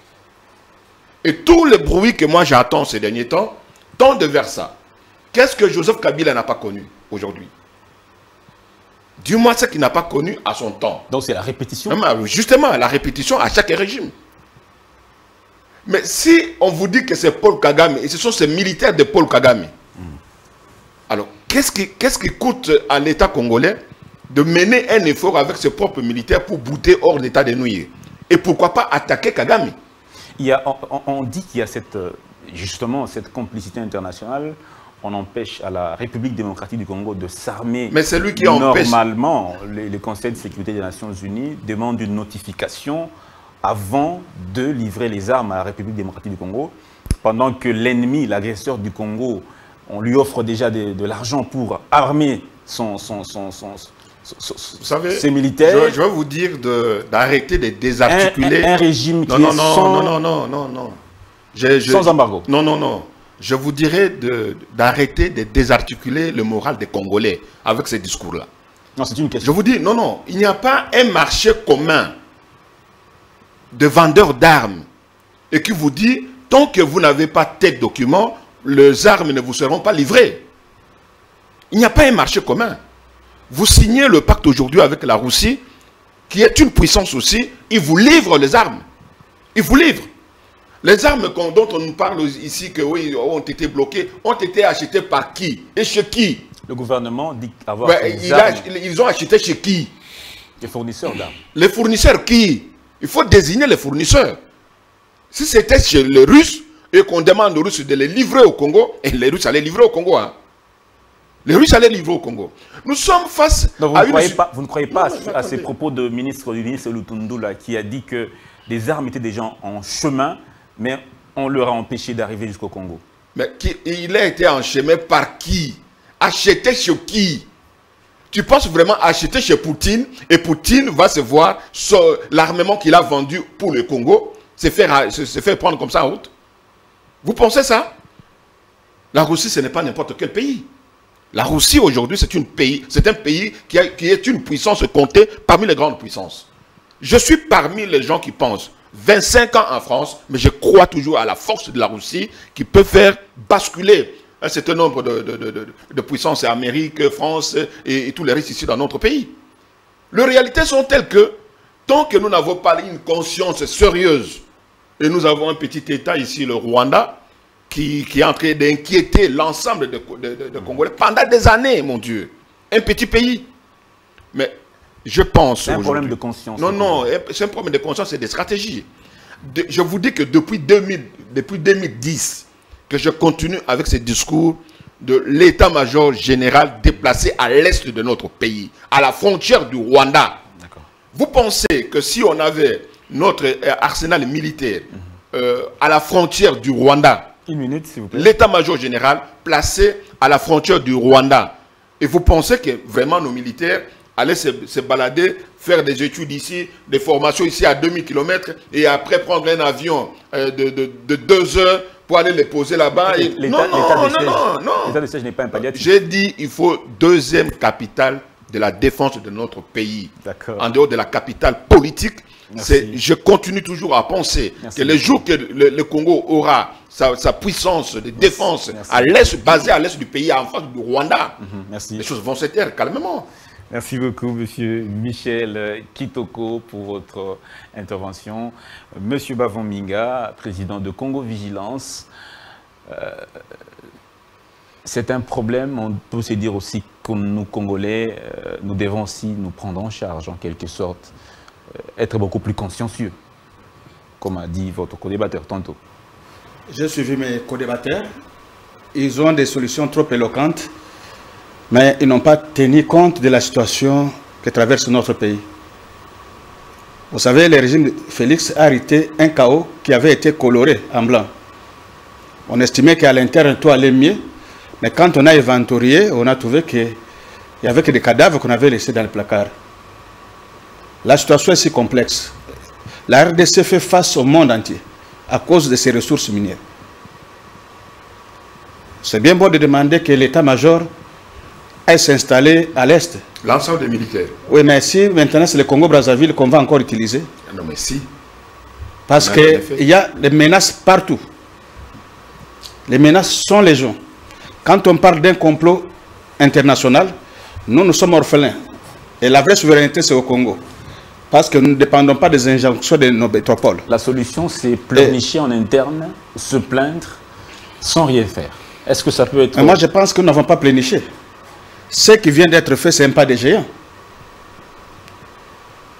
Et tout le bruit que moi j'attends ces derniers temps tend vers ça. Qu'est-ce que Joseph Kabila n'a pas connu aujourd'hui? Dis-moi ce qu'il n'a pas connu à son temps. Donc c'est la répétition. Justement, la répétition à chaque régime. Mais si on vous dit que c'est Paul Kagame, et ce sont ces militaires de Paul Kagame, alors qu'est-ce qui coûte à l'État congolais de mener un effort avec ses propres militaires pour bouter hors l'État de Nouillé? Et pourquoi pas attaquer Kagame? On dit qu'il y a justement cette complicité internationale. On empêche à la République démocratique du Congo de s'armer. Mais c'est lui qui empêche. Normalement, le Conseil de sécurité des Nations Unies demande une notification avant de livrer les armes à la République démocratique du Congo, pendant que l'ennemi, l'agresseur du Congo, on lui offre déjà de l'argent pour armer ses militaires. Je vais vous dire d'arrêter de désarticuler un régime qui est sans... Non, non, non, non, non, non, non. Sans embargo. Non, non, non. Je vous dirais d'arrêter de désarticuler le moral des Congolais avec ces discours-là. Non, c'est une question. Je vous dis, non, non. Il n'y a pas un marché commun de vendeurs d'armes et qui vous dit, tant que vous n'avez pas tel document, les armes ne vous seront pas livrées. Il n'y a pas un marché commun. Vous signez le pacte aujourd'hui avec la Russie, qui est une puissance aussi, ils vous livrent les armes. Ils vous livrent. Les armes dont on nous parle ici, que oui, ont été bloquées, ont été achetées par qui? Et chez qui? Le gouvernement dit avoir ils ont acheté chez qui? Les fournisseurs d'armes. Les fournisseurs qui? Il faut désigner les fournisseurs. Si c'était chez les Russes, et qu'on demande aux Russes de les livrer au Congo, et les Russes allaient livrer au Congo, hein. Les Russes allaient livrer au Congo. Nous sommes face à une... Vous ne croyez pas à ces propos de ministre du ministre Lutundu, qui a dit que les armes étaient déjà en chemin, mais on leur a empêché d'arriver jusqu'au Congo. Mais il a été en chemin par qui? Acheté chez qui? Tu penses vraiment acheter chez Poutine, et Poutine va se voir l'armement qu'il a vendu pour le Congo, se faire prendre comme ça en route? Vous pensez ça? La Russie, ce n'est pas n'importe quel pays. La Russie, aujourd'hui, c'est un pays qui est une puissance comptée parmi les grandes puissances. Je suis parmi les gens qui pensent 25 ans en France, mais je crois toujours à la force de la Russie qui peut faire basculer un certain nombre de puissances, Amérique, France et tous les restes ici dans notre pays. Les réalités sont telles que, tant que nous n'avons pas une conscience sérieuse, et nous avons un petit État ici, le Rwanda, qui est en train d'inquiéter l'ensemble de Congolais pendant des années, mon Dieu. Un petit pays. Mais je pense... C'est un problème de conscience. Non, non, c'est un problème de conscience et de stratégie. Je vous dis que depuis 2010, que je continue avec ce discours de l'état-major général déplacé à l'est de notre pays, à la frontière du Rwanda. Vous pensez que si on avait notre arsenal militaire à la frontière du Rwanda, l'état-major général placé à la frontière du Rwanda. Et vous pensez que vraiment nos militaires allaient se balader, faire des études ici, des formations ici à 2000 km et après prendre un avion de 2 heures pour aller les poser là-bas. Non, non, non, non. L'état de siège n'est pas un palliatif. J'ai dit qu'il faut deuxième capitale de la défense de notre pays. En dehors de la capitale politique. Je continue toujours à penser que le jour que le Congo aura sa puissance de défense à l'est, basée à l'est du pays, en face du Rwanda, les choses vont se taire calmement. Merci beaucoup, monsieur Michel Kitoko, pour votre intervention. Monsieur Bavon Minga, président de Congo Vigilance, c'est un problème, on peut se dire aussi que nous, Congolais, nous devons aussi nous prendre en charge, en quelque sorte. Être beaucoup plus consciencieux, comme a dit votre co-débatteur tantôt. J'ai suivi mes co-débatteurs. Ils ont des solutions trop éloquentes, mais ils n'ont pas tenu compte de la situation que traverse notre pays. Vous savez, le régime de Félix a hérité un chaos qui avait été coloré en blanc. On estimait qu'à l'intérieur, tout allait mieux, mais quand on a inventorié, on a trouvé qu'il y avait que des cadavres qu'on avait laissés dans le placard. La situation est si complexe. La RDC fait face au monde entier à cause de ses ressources minières. C'est bien beau de demander que l'état-major aille s'installer à l'est. L'ensemble des militaires. Oui, mais si maintenant c'est le Congo-Brazzaville qu'on va encore utiliser. Non, mais si. Parce qu'il y a des menaces partout. Les menaces sont légion. Quand on parle d'un complot international, nous, nous sommes orphelins. Et la vraie souveraineté, c'est au Congo. Parce que nous ne dépendons pas des injonctions de nos métropoles. La solution, c'est pleurnicher en interne, se plaindre, sans rien faire. Est-ce que ça peut être... Mais moi, je pense que nous n'avons pas pleurniché. Ce qui vient d'être fait, c'est un pas de géant.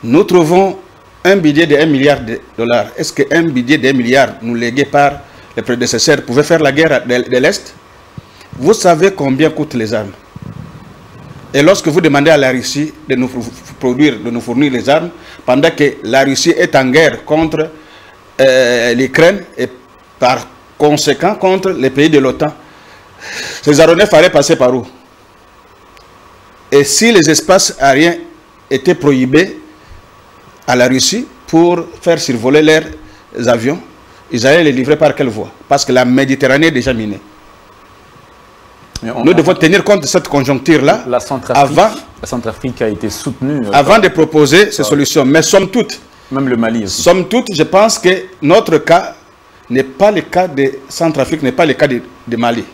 Nous trouvons un billet de 1 milliard de dollars. Est-ce qu'un billet de 1 milliard, nous légué par les prédécesseurs, pouvait faire la guerre de l'Est? Vous savez combien coûtent les armes. Et lorsque vous demandez à la Russie de nous fournir les armes, pendant que la Russie est en guerre contre l'Ukraine et par conséquent contre les pays de l'OTAN, ces aéronefs allaient passer par où? Et si les espaces aériens étaient prohibés à la Russie pour faire survoler leurs avions, ils allaient les livrer par quelle voie? Parce que la Méditerranée est déjà minée. Nous devons tenir compte de cette conjoncture-là. La Centrafrique a été soutenue. Avant de proposer ces solutions. Mais somme toute. Même le Mali aussi. Somme toute, je pense que notre cas n'est pas le cas de Centrafrique, n'est pas le cas de Mali.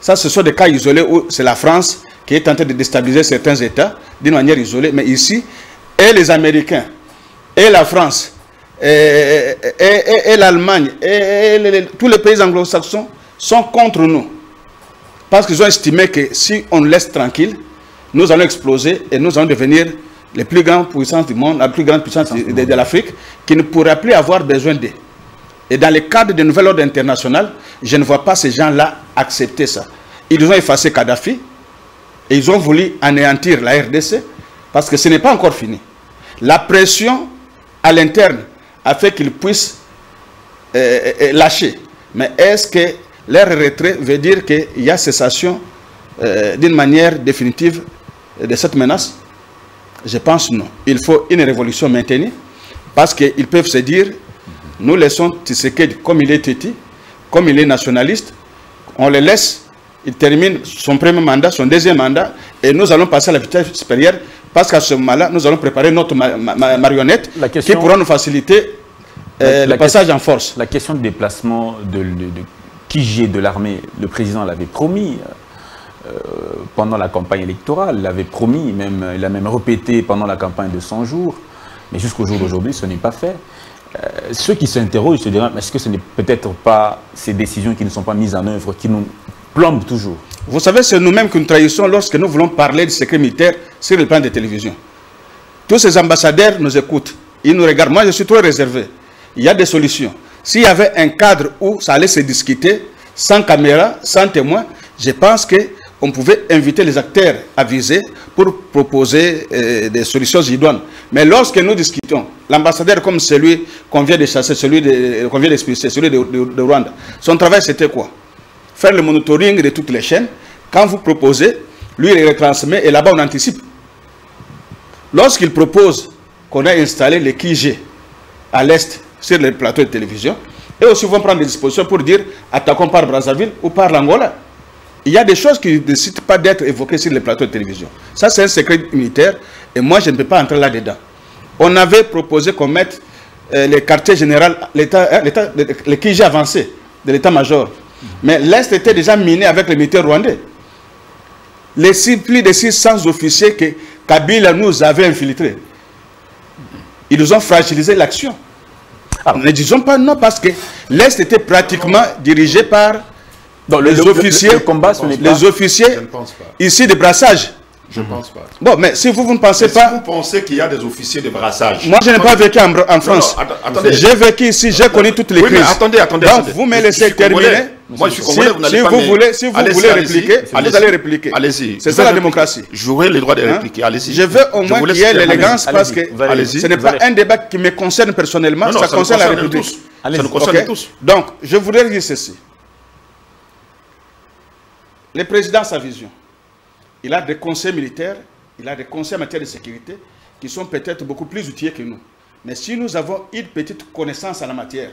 Ça, ce sont des cas isolés où c'est la France qui est en train de déstabiliser certains États d'une manière isolée. Mais ici, et les Américains, et la France, et l'Allemagne, et tous les pays anglo-saxons sont contre nous. Parce qu'ils ont estimé que si on laisse tranquille, nous allons exploser et nous allons devenir les plus grandes puissances du monde, la plus grande puissance de l'Afrique, qui ne pourra plus avoir besoin d'eux. Et dans le cadre du nouvel ordre international, je ne vois pas ces gens-là accepter ça. Ils ont effacé Kadhafi et ils ont voulu anéantir la RDC parce que ce n'est pas encore fini. La pression à l'interne a fait qu'ils puissent lâcher. Mais est-ce que leur retrait veut dire qu'il y a cessation d'une manière définitive de cette menace? Je pense non. Il faut une révolution maintenue parce qu'ils peuvent se dire: nous laissons Tshisekedi comme il est têtu, comme il est nationaliste, on le laisse, il termine son premier mandat, son deuxième mandat, et nous allons passer à la vitesse supérieure parce qu'à ce moment-là, nous allons préparer notre marionnette qui pourra nous faciliter le passage en force. La question du déplacement de Kishishe de l'armée, le président l'avait promis pendant la campagne électorale, l'avait promis, même, il l'a même répété pendant la campagne de 100 jours, mais jusqu'au jour d'aujourd'hui, ce n'est pas fait. Ceux qui s'interrogent se diront: est-ce que ce n'est peut-être pas ces décisions qui ne sont pas mises en œuvre qui nous plombent toujours? Vous savez, c'est nous-mêmes que nous trahissons lorsque nous voulons parler du secret militaire sur le plan de télévision. Tous ces ambassadeurs nous écoutent, ils nous regardent. Moi, je suis trop réservé. Il y a des solutions. S'il y avait un cadre où ça allait se discuter, sans caméra, sans témoin, je pense qu'on pouvait inviter les acteurs avisés pour proposer des solutions idoines. Mais lorsque nous discutons, l'ambassadeur comme celui qu'on vient de chasser, celui qu'on vient d'expulser, celui de Rwanda, son travail c'était quoi? Faire le monitoring de toutes les chaînes. Quand vous proposez, lui il retransmet et là-bas on anticipe. Lorsqu'il propose qu'on a installé les Kishishe à l'Est sur les plateaux de télévision, et aussi vont prendre des dispositions pour dire: attaquons par Brazzaville ou par l'Angola. Il y a des choses qui ne décident pas d'être évoquées sur les plateaux de télévision. Ça, c'est un secret militaire et moi, je ne peux pas entrer là-dedans. On avait proposé qu'on mette les quartiers généraux, les Kishishe avancés de l'état-major. Mais l'Est était déjà miné avec les militaires rwandais. Les plus de 600 officiers que Kabila nous avait infiltrés, ils nous ont fragilisé l'action. Ne disons pas non, parce que l'Est était pratiquement dirigé par les officiers ici de brassage. Je ne pense pas. Bon, mais si vous, vous ne pensez pas... Si vous pensez qu'il y a des officiers de brassage... Moi, je n'ai pas vécu en France. J'ai vécu ici, j'ai connu toutes les crises. Mais attendez. Donc, vous me laissez terminer. Moi, je suis congolais, vous n'allez pas... Si vous voulez répliquer, vous allez répliquer. Allez-y. C'est ça la démocratie. J'aurai le droit de répliquer, allez-y. Je veux au moins qu'il y ait l'élégance, parce que ce n'est pas un débat qui me concerne personnellement, ça concerne la République. Ça nous concerne tous. Donc, je voudrais dire ceci. Le président a sa vision. Il a des conseils militaires, il a des conseils en matière de sécurité qui sont peut-être beaucoup plus outillés que nous. Mais si nous avons une petite connaissance en la matière,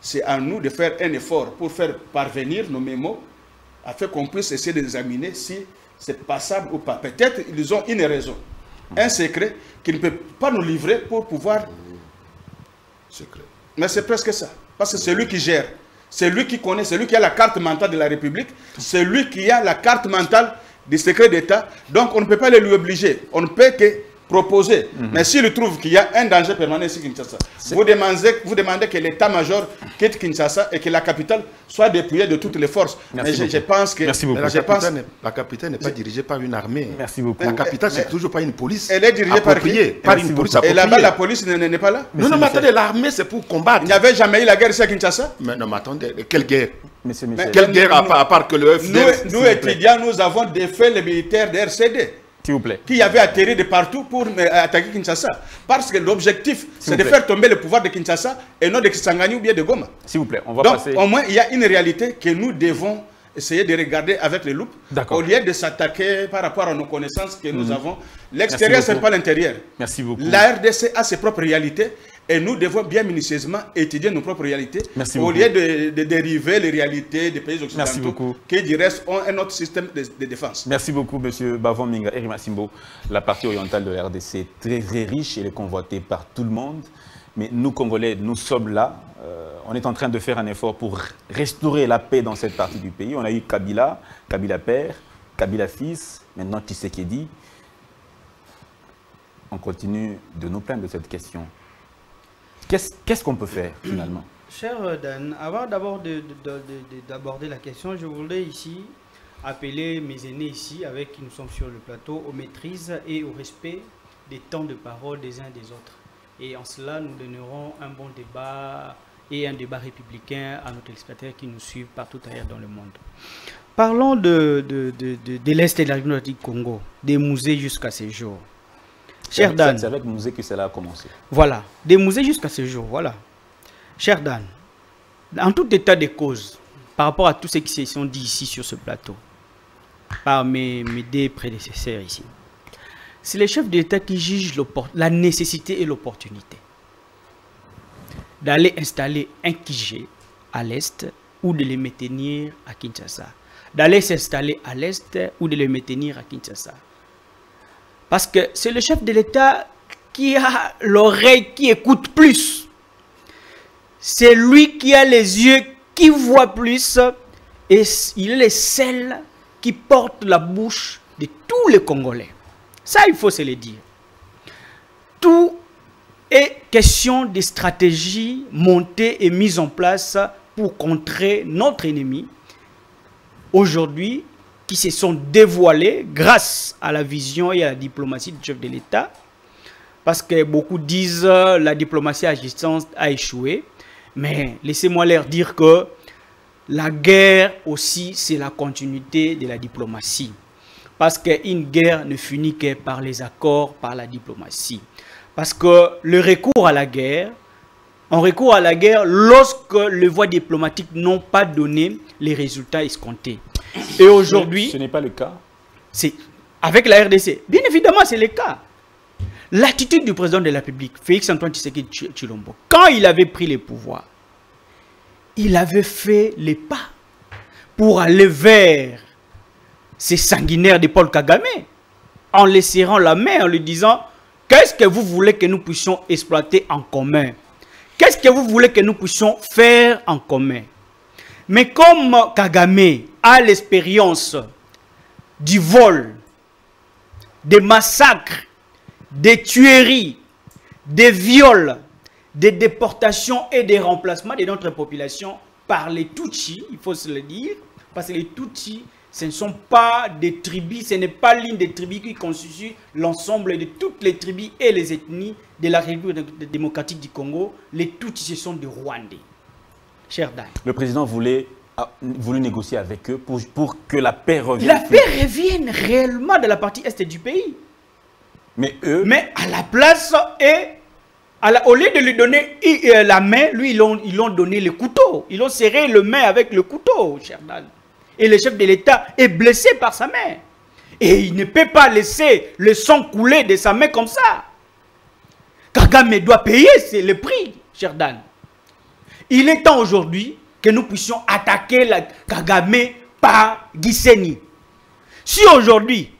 c'est à nous de faire un effort pour faire parvenir nos mémos afin qu'on puisse essayer d'examiner si c'est passable ou pas. Peut-être ils ont une raison, un secret qu'ils ne peuvent pas nous livrer pour pouvoir... Secret. Mais c'est presque ça. Parce que c'est lui qui gère, c'est lui qui connaît, c'est lui qui a la carte mentale de la République, c'est lui qui a la carte mentale des secrets d'État, donc on ne peut pas les lui obliger, on ne peut que proposer. Mais s'il trouve qu'il y a un danger permanent sur Kinshasa, vous demandez que l'état-major quitte Kinshasa et que la capitale soit dépouillée de toutes les forces. Merci. Mais je pense que... Merci beaucoup. La capitale n'est pas dirigée par une armée. Merci beaucoup. La capitale, c'est toujours pas une police. Elle est dirigée par une police appropriée. Et là-bas, la police n'est pas là. Non, mais attendez, l'armée, c'est pour combattre. Il n'y avait jamais eu la guerre sur Kinshasa. Mais non, mais attendez, quelle guerre? Mais quelle guerre à part que le FDF? Nous, étudiants, nous avons défait les militaires de RCD. S'il vous plaît. Qui avait atterri de partout pour attaquer Kinshasa. Parce que l'objectif, c'est de faire tomber le pouvoir de Kinshasa et non de Kisangani ou bien de Goma. S'il vous plaît, on va passer... Donc, au moins, il y a une réalité que nous devons essayer de regarder avec les loupes au lieu de s'attaquer par rapport à nos connaissances que nous avons. L'extérieur, ce n'est pas l'intérieur. Merci beaucoup. La RDC a ses propres réalités Et nous devons bien minutieusement étudier nos propres réalités au lieu de dériver les réalités des pays occidentaux qui, du reste, ont un autre système de défense. Merci beaucoup, M. Bavon Minga. Erima Simbo, la partie orientale de la RDC, très, très riche, elle est convoitée par tout le monde. Mais nous, Congolais, nous sommes là. On est en train de faire un effort pour restaurer la paix dans cette partie du pays. On a eu Kabila, Kabila père, Kabila fils, maintenant Tshisekedi. On continue de nous plaindre de cette question. Qu'est-ce qu'on peut faire, finalement? Cher Dan, avant d'abord d'aborder la question, je voulais ici appeler mes aînés ici, avec qui nous sommes sur le plateau, aux maîtrises et au respect des temps de parole des uns et des autres. Et en cela, nous donnerons un bon débat et un débat républicain à nos téléspectateurs qui nous suivent partout ailleurs dans le monde. Parlons de l'Est et de la République du Congo, des musées jusqu'à ces jours. Cher Dan, c'est avec musée que cela a commencé. Voilà, des musées jusqu'à ce jour, voilà. Cher Dan, en tout état de cause, par rapport à tout ce qui s'est dit ici sur ce plateau, par mes deux prédécesseurs ici, c'est les chefs d'État qui jugent la nécessité et l'opportunité d'aller installer un Kishishe à l'Est ou de les maintenir à Kinshasa. D'aller s'installer à l'Est ou de les maintenir à Kinshasa. Parce que c'est le chef de l'État qui a l'oreille qui écoute plus. C'est lui qui a les yeux qui voit plus. Et il est le seul qui porte la bouche de tous les Congolais. Ça, il faut se le dire. Tout est question de stratégie montée et mise en place pour contrer notre ennemi. Aujourd'hui, qui se sont dévoilés grâce à la vision et à la diplomatie du chef de l'État. Parce que beaucoup disent que la diplomatie à distance a échoué. Mais laissez-moi leur dire que la guerre aussi, c'est la continuité de la diplomatie. Parce qu'une guerre ne finit que par les accords, par la diplomatie. Parce que le recours à la guerre, on recourt à la guerre lorsque les voies diplomatiques n'ont pas donné les résultats escomptés. Et aujourd'hui... Ce n'est pas le cas. Avec la RDC. Bien évidemment, c'est le cas. L'attitude du président de la République, Félix-Antoine Tshisekedi Tshilombo, quand il avait pris le pouvoir, il avait fait les pas pour aller vers ces sanguinaires de Paul Kagame, en lui serrant la main, en lui disant « Qu'est-ce que vous voulez que nous puissions exploiter en commun? Qu'est-ce que vous voulez que nous puissions faire en commun ?» Mais comme Kagame a l'expérience du vol, des massacres, des tueries, des viols, des déportations et des remplacements de notre population par les Tutsis, il faut se le dire, parce que les Tutsis, ce ne sont pas des tribus, ce n'est pas l'une des tribus qui constitue l'ensemble de toutes les tribus et les ethnies de la République démocratique du Congo. Les Tutsis, ce sont des Rwandais. Cher Dan. Le président a voulu négocier avec eux pour que la paix revienne. La paix revienne réellement de la partie est du pays. Mais eux... Mais à la place, au lieu de lui donner la main, lui, ils l'ont donné le couteau. Ils l'ont serré la main avec le couteau, cher Dan. Et le chef de l'État est blessé par sa main. Et il ne peut pas laisser le sang couler de sa main comme ça. Kagame doit payer, c'est le prix, cher Dan. Il est temps aujourd'hui que nous puissions attaquer la Kagame par Gisenyi. Si aujourd'hui,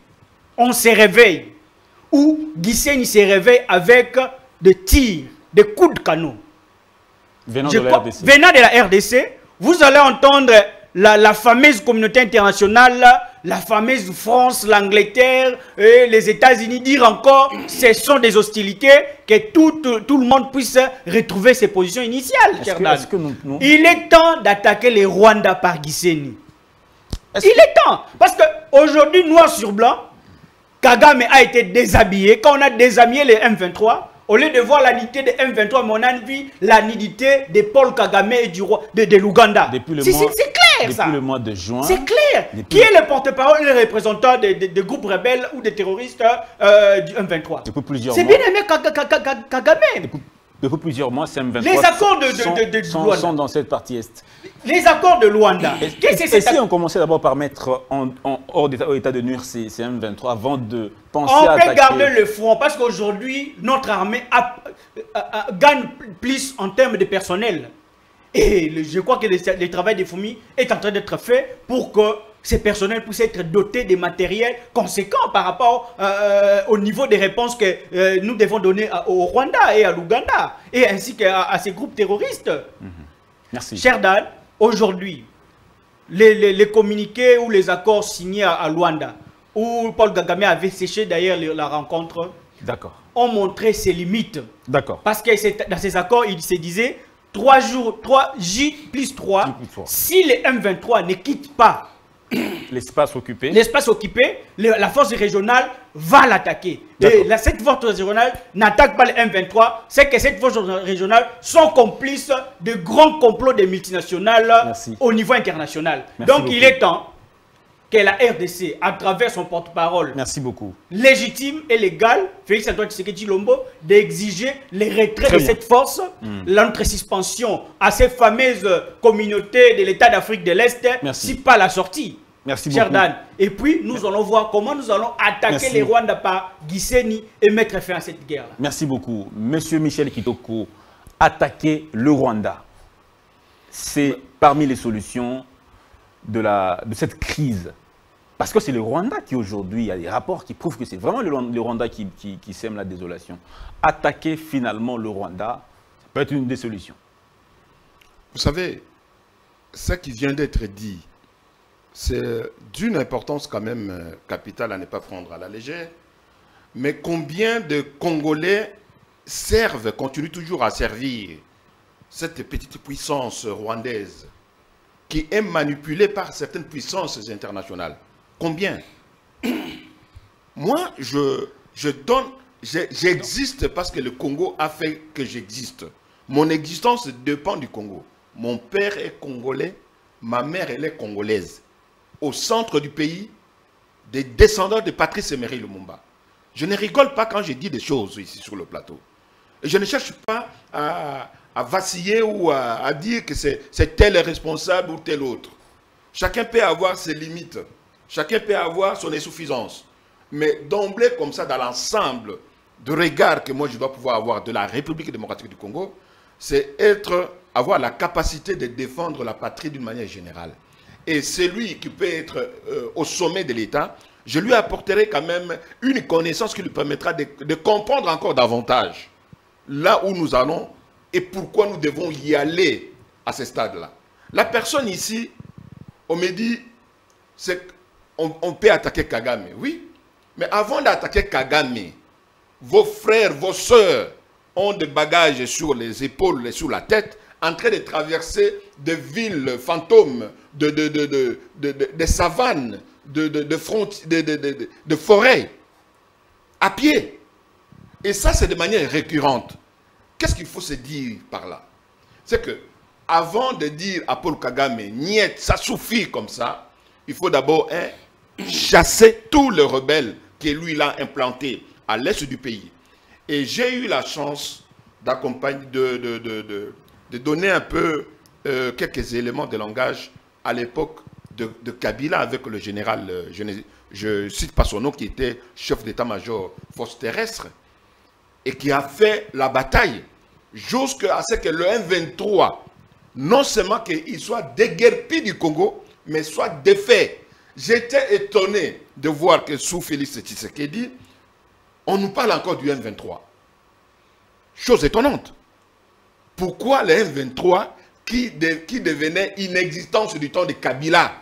on se réveille, ou Gisenyi se réveille avec des tirs, des coups de canon, venant de la RDC, vous allez entendre la fameuse communauté internationale, la fameuse France, l'Angleterre et les États-Unis dire encore « cessons des hostilités » que tout le monde puisse retrouver ses positions initiales. Il est temps d'attaquer les Rwandais par Gisenyi. Il est temps. Parce qu'aujourd'hui, noir sur blanc, Kagame a été déshabillé. Quand on a déshabillé les M23, au lieu de voir la nudité des M23, mais on a vu la nudité de Paul Kagame et de l'Ouganda. Depuis le mois de juin. C'est clair. Qui est le porte-parole et le représentant des groupes rebelles ou des terroristes du M23? C'est bien aimé Kagame. Depuis plusieurs mois, ces M23 sont dans cette partie Est. Les accords de Luanda. Et si on commençait d'abord par mettre hors état de nuire ces M23 avant de penser à attaquer... On peut garder le front parce qu'aujourd'hui, notre armée gagne plus en termes de personnel. Et je crois que le travail des FOMI est en train d'être fait pour que ces personnels puissent être dotés de matériels conséquents par rapport au niveau des réponses que nous devons donner au Rwanda et à l'Ouganda, et ainsi qu'à ces groupes terroristes. Mmh. Merci. Cher Dan, aujourd'hui, les communiqués ou les accords signés à Luanda, où Paul Kagame avait séché d'ailleurs la rencontre, ont montré ses limites. D'accord. Parce que dans ces accords, il se disait 3 jours, 3 J plus 3, si les M23 ne quittent pas l'espace occupé. L'espace occupé, la force régionale va l'attaquer. Et cette force régionale n'attaque pas les M23, c'est que cette force régionale sont complices de grands complots des multinationales au niveau international. Donc il est temps que la RDC, à travers son porte-parole légitime et légal, Félix Antoine Tshisekedi Tshilombo, d'exiger les retraits de cette force, l'entrée suspension à ces fameuses communautés de l'État d'Afrique de l'Est, si pas la sortie. Merci beaucoup. Dan. Et puis, nous allons voir comment nous allons attaquer les Rwandais par Gisenyi et mettre fin à cette guerre-là. Merci beaucoup. Monsieur Michel Kitoko, attaquer le Rwanda, c'est parmi les solutions de cette crise. Parce que c'est le Rwanda qui aujourd'hui, il y a des rapports qui prouvent que c'est vraiment le Rwanda qui sème la désolation. Attaquer finalement le Rwanda, ça peut être une des solutions. Vous savez, ce qui vient d'être dit, c'est d'une importance quand même capitale à ne pas prendre à la légère. Mais combien de Congolais servent, continuent toujours à servir cette petite puissance rwandaise qui est manipulée par certaines puissances internationales? Combien? Moi, j'existe parce que le Congo a fait que j'existe. Mon existence dépend du Congo. Mon père est congolais, ma mère, elle est congolaise. Au centre du pays, des descendants de Patrice Emery Lumumba. Je ne rigole pas quand je dis des choses ici sur le plateau. Et je ne cherche pas à vaciller ou à dire que c'est tel responsable ou tel autre. Chacun peut avoir ses limites. Chacun peut avoir son insuffisance. Mais d'emblée, comme ça, dans l'ensemble de regard que moi je dois pouvoir avoir de la République démocratique du Congo, c'est avoir la capacité de défendre la patrie d'une manière générale. Et celui qui peut être au sommet de l'État, je lui apporterai quand même une connaissance qui lui permettra de comprendre encore davantage là où nous allons et pourquoi nous devons y aller à ce stade-là. La personne ici, on me dit, on peut attaquer Kagame. Oui, mais avant d'attaquer Kagame, vos frères, vos sœurs ont des bagages sur les épaules et sur la tête en train de traverser des villes fantômes, des savanes, de forêts, à pied. Et ça, c'est de manière récurrente. Qu'est-ce qu'il faut se dire par là? C'est que, avant de dire à Paul Kagame, niet, ça suffit comme ça, il faut d'abord chasser tous les rebelles que lui l'a implanté à l'est du pays. Et j'ai eu la chance d'accompagner, de donner un peu quelques éléments de langage à l'époque de Kabila avec le général, je ne cite pas son nom, qui était chef d'état-major force terrestre et qui a fait la bataille jusqu'à ce que le M23, non seulement qu'il soit déguerpi du Congo, mais soit défait. J'étais étonné de voir que sous Félix Tshisekedi, on nous parle encore du M23. Chose étonnante. Pourquoi les M23 qui devenaient inexistants du temps de Kabila?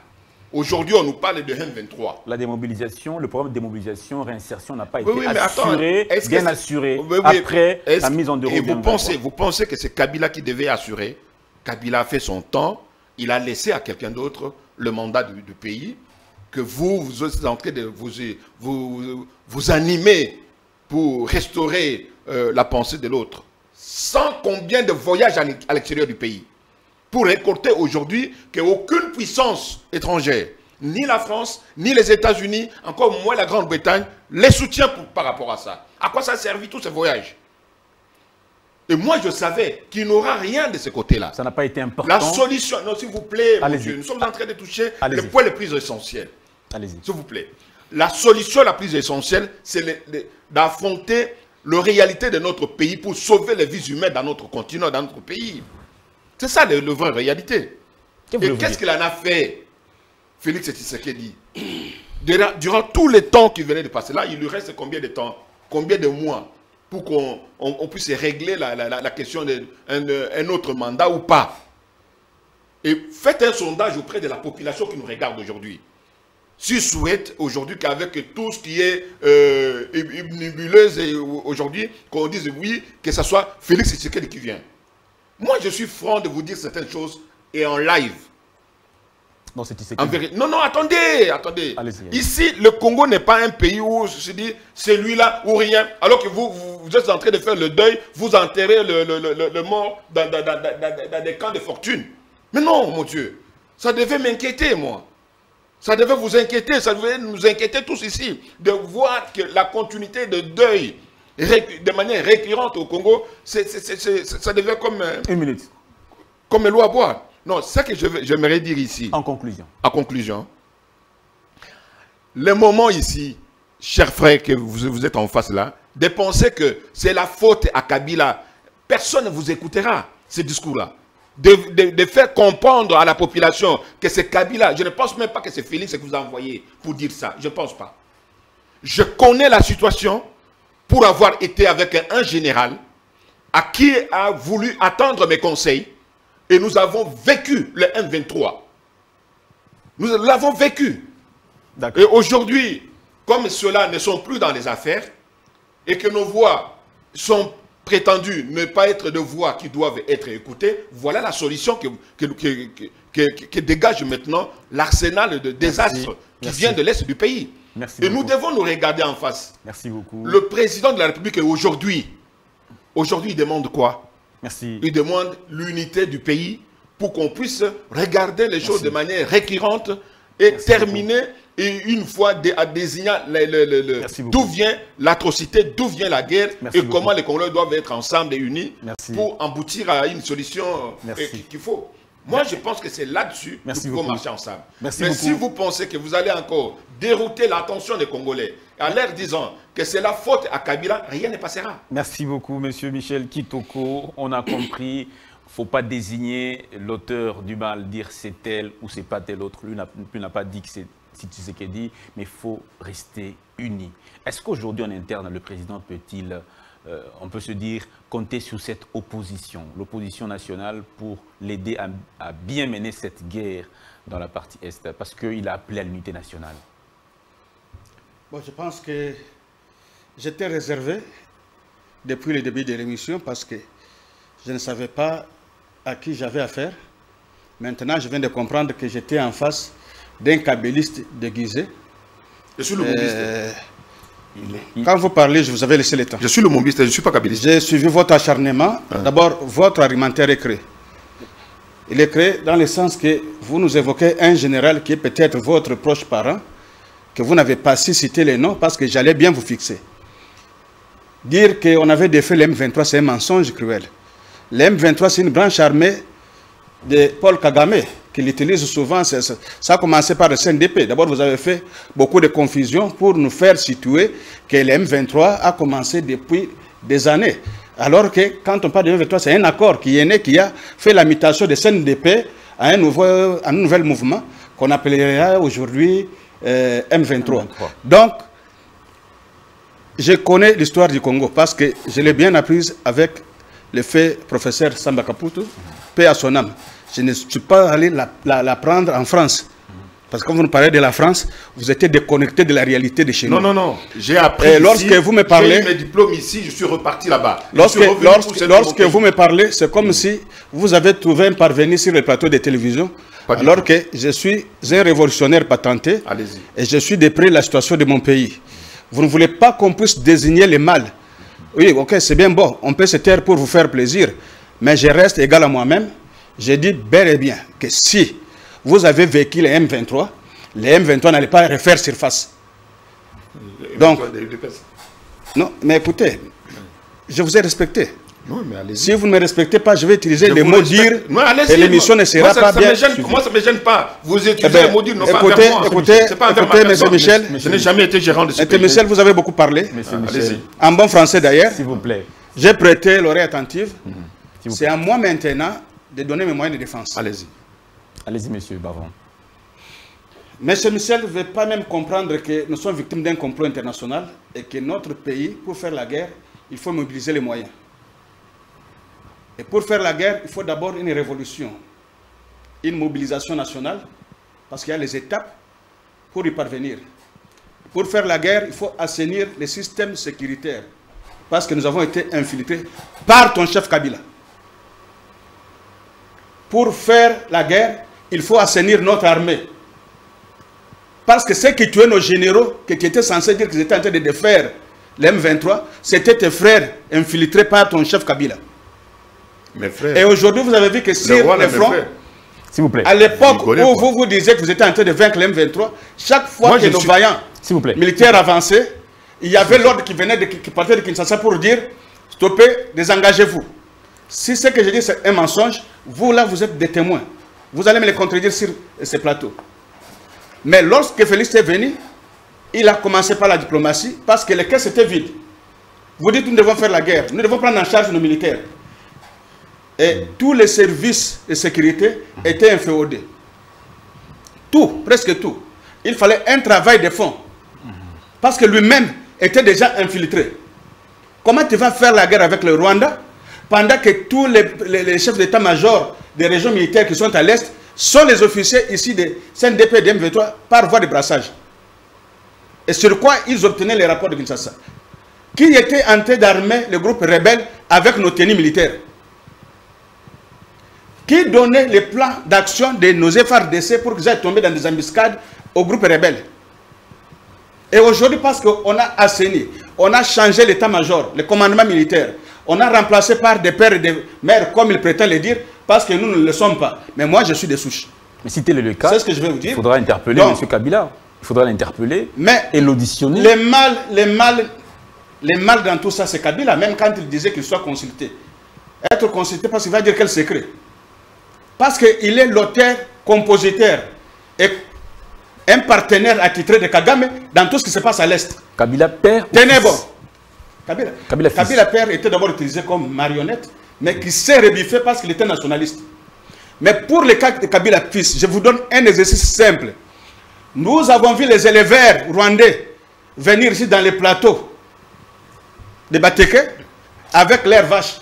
Aujourd'hui, on nous parle de M23. La démobilisation, le programme de démobilisation, réinsertion n'a pas été assuré, bien assuré, après la mise en déroute. Et vous pensez que c'est Kabila qui devait assurer? Kabila a fait son temps, il a laissé à quelqu'un d'autre le mandat du pays, que vous êtes en train de vous animer pour restaurer la pensée de l'autre. Sans combien de voyages à l'extérieur du pays pour récolter aujourd'hui qu'aucune puissance étrangère, ni la France, ni les États-Unis, encore moins la Grande-Bretagne, les soutient par rapport à ça. À quoi ça a servi tous ces voyages? Et moi, je savais qu'il n'aura rien de ce côté-là. Ça n'a pas été important. La solution... Non, s'il vous plaît, monsieur, nous sommes en train de toucher le point le plus essentiel. Allez-y. S'il vous plaît. La solution la plus essentielle, c'est d'affronter la réalité de notre pays pour sauver les vies humaines dans notre continent, dans notre pays. C'est ça, la vraie réalité. Et qu'est-ce qu'il en a fait, Félix Tshisekedi? Durant tout le temps qui venait de passer, là, il lui reste combien de temps? Combien de mois? Pour qu'on puisse régler la question d'un autre mandat ou pas. Et faites un sondage auprès de la population qui nous regarde aujourd'hui. S'ils souhaitent aujourd'hui qu'avec tout ce qui est nébuleuse aujourd'hui, qu'on dise oui, que ce soit Félix Tshisekedi qui vient. Moi, je suis franc de vous dire certaines choses et en live. Non, c'est Tshisekedi. Non, non, attendez, attendez. Ici, le Congo n'est pas un pays où je dis c'est lui là ou rien. Alors que vous êtes en train de faire le deuil, vous enterrez le mort dans des camps de fortune. Mais non, mon Dieu, ça devait m'inquiéter, moi. Ça devait vous inquiéter, ça devait nous inquiéter tous ici, de voir que la continuité de deuil de manière récurrente au Congo, ça devait comme... Une minute. Comme l'eau à boire. Non, c'est ce que j'aimerais dire ici. En conclusion. En conclusion. Le moment ici, chers frères, que vous êtes en face là, de penser que c'est la faute à Kabila. Personne ne vous écoutera, ce discours-là. De faire comprendre à la population que c'est Kabila. Je ne pense même pas que c'est Félix que vous envoyez pour dire ça. Je ne pense pas. Je connais la situation pour avoir été avec un général à qui a voulu attendre mes conseils. Et nous avons vécu le M23. Nous l'avons vécu. Et aujourd'hui, comme ceux-là ne sont plus dans les affaires, et que nos voix sont prétendues ne pas être de voix qui doivent être écoutées, voilà la solution que dégage maintenant l'arsenal de désastres qui vient de l'Est du pays. Merci et beaucoup. Nous devons nous regarder en face. Merci beaucoup. Le président de la République aujourd'hui, il demande quoi? Merci. Il demande l'unité du pays pour qu'on puisse regarder les choses de manière récurrente et terminer une fois à désigner d'où vient l'atrocité, d'où vient la guerre comment les Congolais doivent être ensemble et unis pour aboutir à une solution qu'il faut. Moi, je pense que c'est là-dessus qu'il faut marcher ensemble. Mais si vous pensez que vous allez encore dérouter l'attention des Congolais, à l'air disant que c'est la faute à Kabila, rien ne passera. Merci beaucoup, monsieur Michel Kitoko. On a compris, il ne faut pas désigner l'auteur du mal, dire c'est tel ou c'est pas tel autre. Lui n'a pas dit que c'est Tshisekedi, mais il faut rester unis. Est-ce qu'aujourd'hui, en interne, le président peut-il... on peut se dire, compter sur cette opposition, l'opposition nationale, pour l'aider à bien mener cette guerre dans la partie Est, parce qu'il a appelé à l'unité nationale. Bon, je pense que j'étais réservé depuis le début de l'émission, parce que je ne savais pas à qui j'avais affaire. Maintenant, je viens de comprendre que j'étais en face d'un kabéliste déguisé. Je suis le kabéliste. Quand vous parlez, je vous avais laissé le temps. Je suis le mobiste, je ne suis pas kabyliste. J'ai suivi votre acharnement. D'abord, votre argumentaire est créé. Il est créé dans le sens que vous nous évoquez un général qui est peut-être votre proche parent, que vous n'avez pas si cité les noms parce que j'allais bien vous fixer. Dire qu'on avait défait le M23, c'est un mensonge cruel. Le M23, c'est une branche armée de Paul Kagame, qu'il utilise souvent. Ça a commencé par le CNDP. D'abord, vous avez fait beaucoup de confusion pour nous faire situer que le M23 a commencé depuis des années. Alors que quand on parle de M23, c'est un accord qui est né, qui a fait la mutation de CNDP à un nouvel mouvement qu'on appellera aujourd'hui M23. Donc, je connais l'histoire du Congo parce que je l'ai bien apprise avec le fait professeur Samba Kaputu, paix à son âme. Je ne suis pas allé la prendre en France. Parce que quand vous nous parlez de la France, vous étiez déconnecté de la réalité de chez nous. Non, non, non. J'ai appris et lorsque ici, vous me parlez, j'ai eu mes diplômes ici, je suis reparti là-bas. Lorsque vous me parlez, c'est comme si vous avez trouvé un parvenu sur le plateau de télévision, alors que je suis un révolutionnaire patenté et je suis de près la situation de mon pays. Vous ne voulez pas qu'on puisse désigner les mal. Oui, ok, c'est bien bon. On peut se taire pour vous faire plaisir. Mais je reste égal à moi-même. J'ai dit bel et bien que si vous avez vécu les M23, les M23 n'allaient pas refaire surface. Donc, non, mais écoutez, je vous ai respecté. Non, mais si vous ne me respectez pas, je vais utiliser les mots dire et l'émission ne sera pas bien. Moi, ça ne me gêne pas. Vous utilisez les mots dire, non pas envers moi. Écoutez, M. Michel. Je n'ai jamais été gérant de ce pays. M. Michel, vous avez beaucoup parlé. En bon français d'ailleurs. S'il vous plaît. J'ai prêté l'oreille attentive. C'est à moi maintenant de donner mes moyens de défense. Allez-y. Allez-y, monsieur Bavon. Monsieur Michel ne veut pas même comprendre que nous sommes victimes d'un complot international et que notre pays, pour faire la guerre, il faut mobiliser les moyens. Et pour faire la guerre, il faut d'abord une révolution, une mobilisation nationale, parce qu'il y a les étapes pour y parvenir. Pour faire la guerre, il faut assainir les systèmes sécuritaires, parce que nous avons été infiltrés par ton chef Kabila. Pour faire la guerre, il faut assainir notre armée. Parce que ceux qui tuaient nos généraux, qui étaient censés dire qu'ils étaient en train de défaire les M23, c'était tes frères infiltrés par ton chef Kabila. Mes frères. Et aujourd'hui, vous avez vu que sur le front, s'il vous plaît, à l'époque où vous vous disiez que vous étiez en train de vaincre les M23, chaque fois que nos vaillants militaires avançaient, il y avait l'ordre qui partait de Kinshasa pour dire « Stoppez, désengagez-vous ». Si ce que je dis c'est un mensonge, vous là, vous êtes des témoins. Vous allez me le contredire sur ces plateaux. Mais lorsque Félix est venu, il a commencé par la diplomatie parce que les caisses étaient vides. Vous dites nous devons faire la guerre, nous devons prendre en charge nos militaires. Et tous les services de sécurité étaient inféodés. Tout, presque tout. Il fallait un travail de fond. Parce que lui-même était déjà infiltré. Comment tu vas faire la guerre avec le Rwanda pendant que tous les chefs d'état-major des régions militaires qui sont à l'Est sont les officiers ici des CNDP et des M23 par voie de brassage. Et sur quoi ils obtenaient les rapports de Kinshasa. Qui était en train d'armer le groupe rebelle avec nos tenues militaires. Qui donnait les plans d'action de nos FRDC pour qu'ils aient tombé dans des embuscades au groupe rebelle. Et aujourd'hui, parce qu'on a assaini, on a changé l'état-major, le commandement militaire, on a remplacé par des pères et des mères, comme ils prétendent le dire, parce que nous ne le sommes pas. Mais moi, je suis des souches. Mais si tel est le cas, c'est ce que je vais vous dire. Il faudra interpeller M. Kabila. Il faudra l'interpeller et l'auditionner. Le mal dans tout ça, c'est Kabila, même quand il disait qu'il soit consulté. Être consulté parce qu'il va dire quel secret. Parce qu'il est l'auteur, compositeur et un partenaire attitré de Kagame dans tout ce qui se passe à l'Est. Kabila père. Tenez bon. Kabila père était d'abord utilisé comme marionnette, mais qui s'est rebiffé parce qu'il était nationaliste. Mais pour le cas de Kabila fils, je vous donne un exercice simple. Nous avons vu les éleveurs rwandais venir ici dans les plateaux de Bateke avec leurs vaches.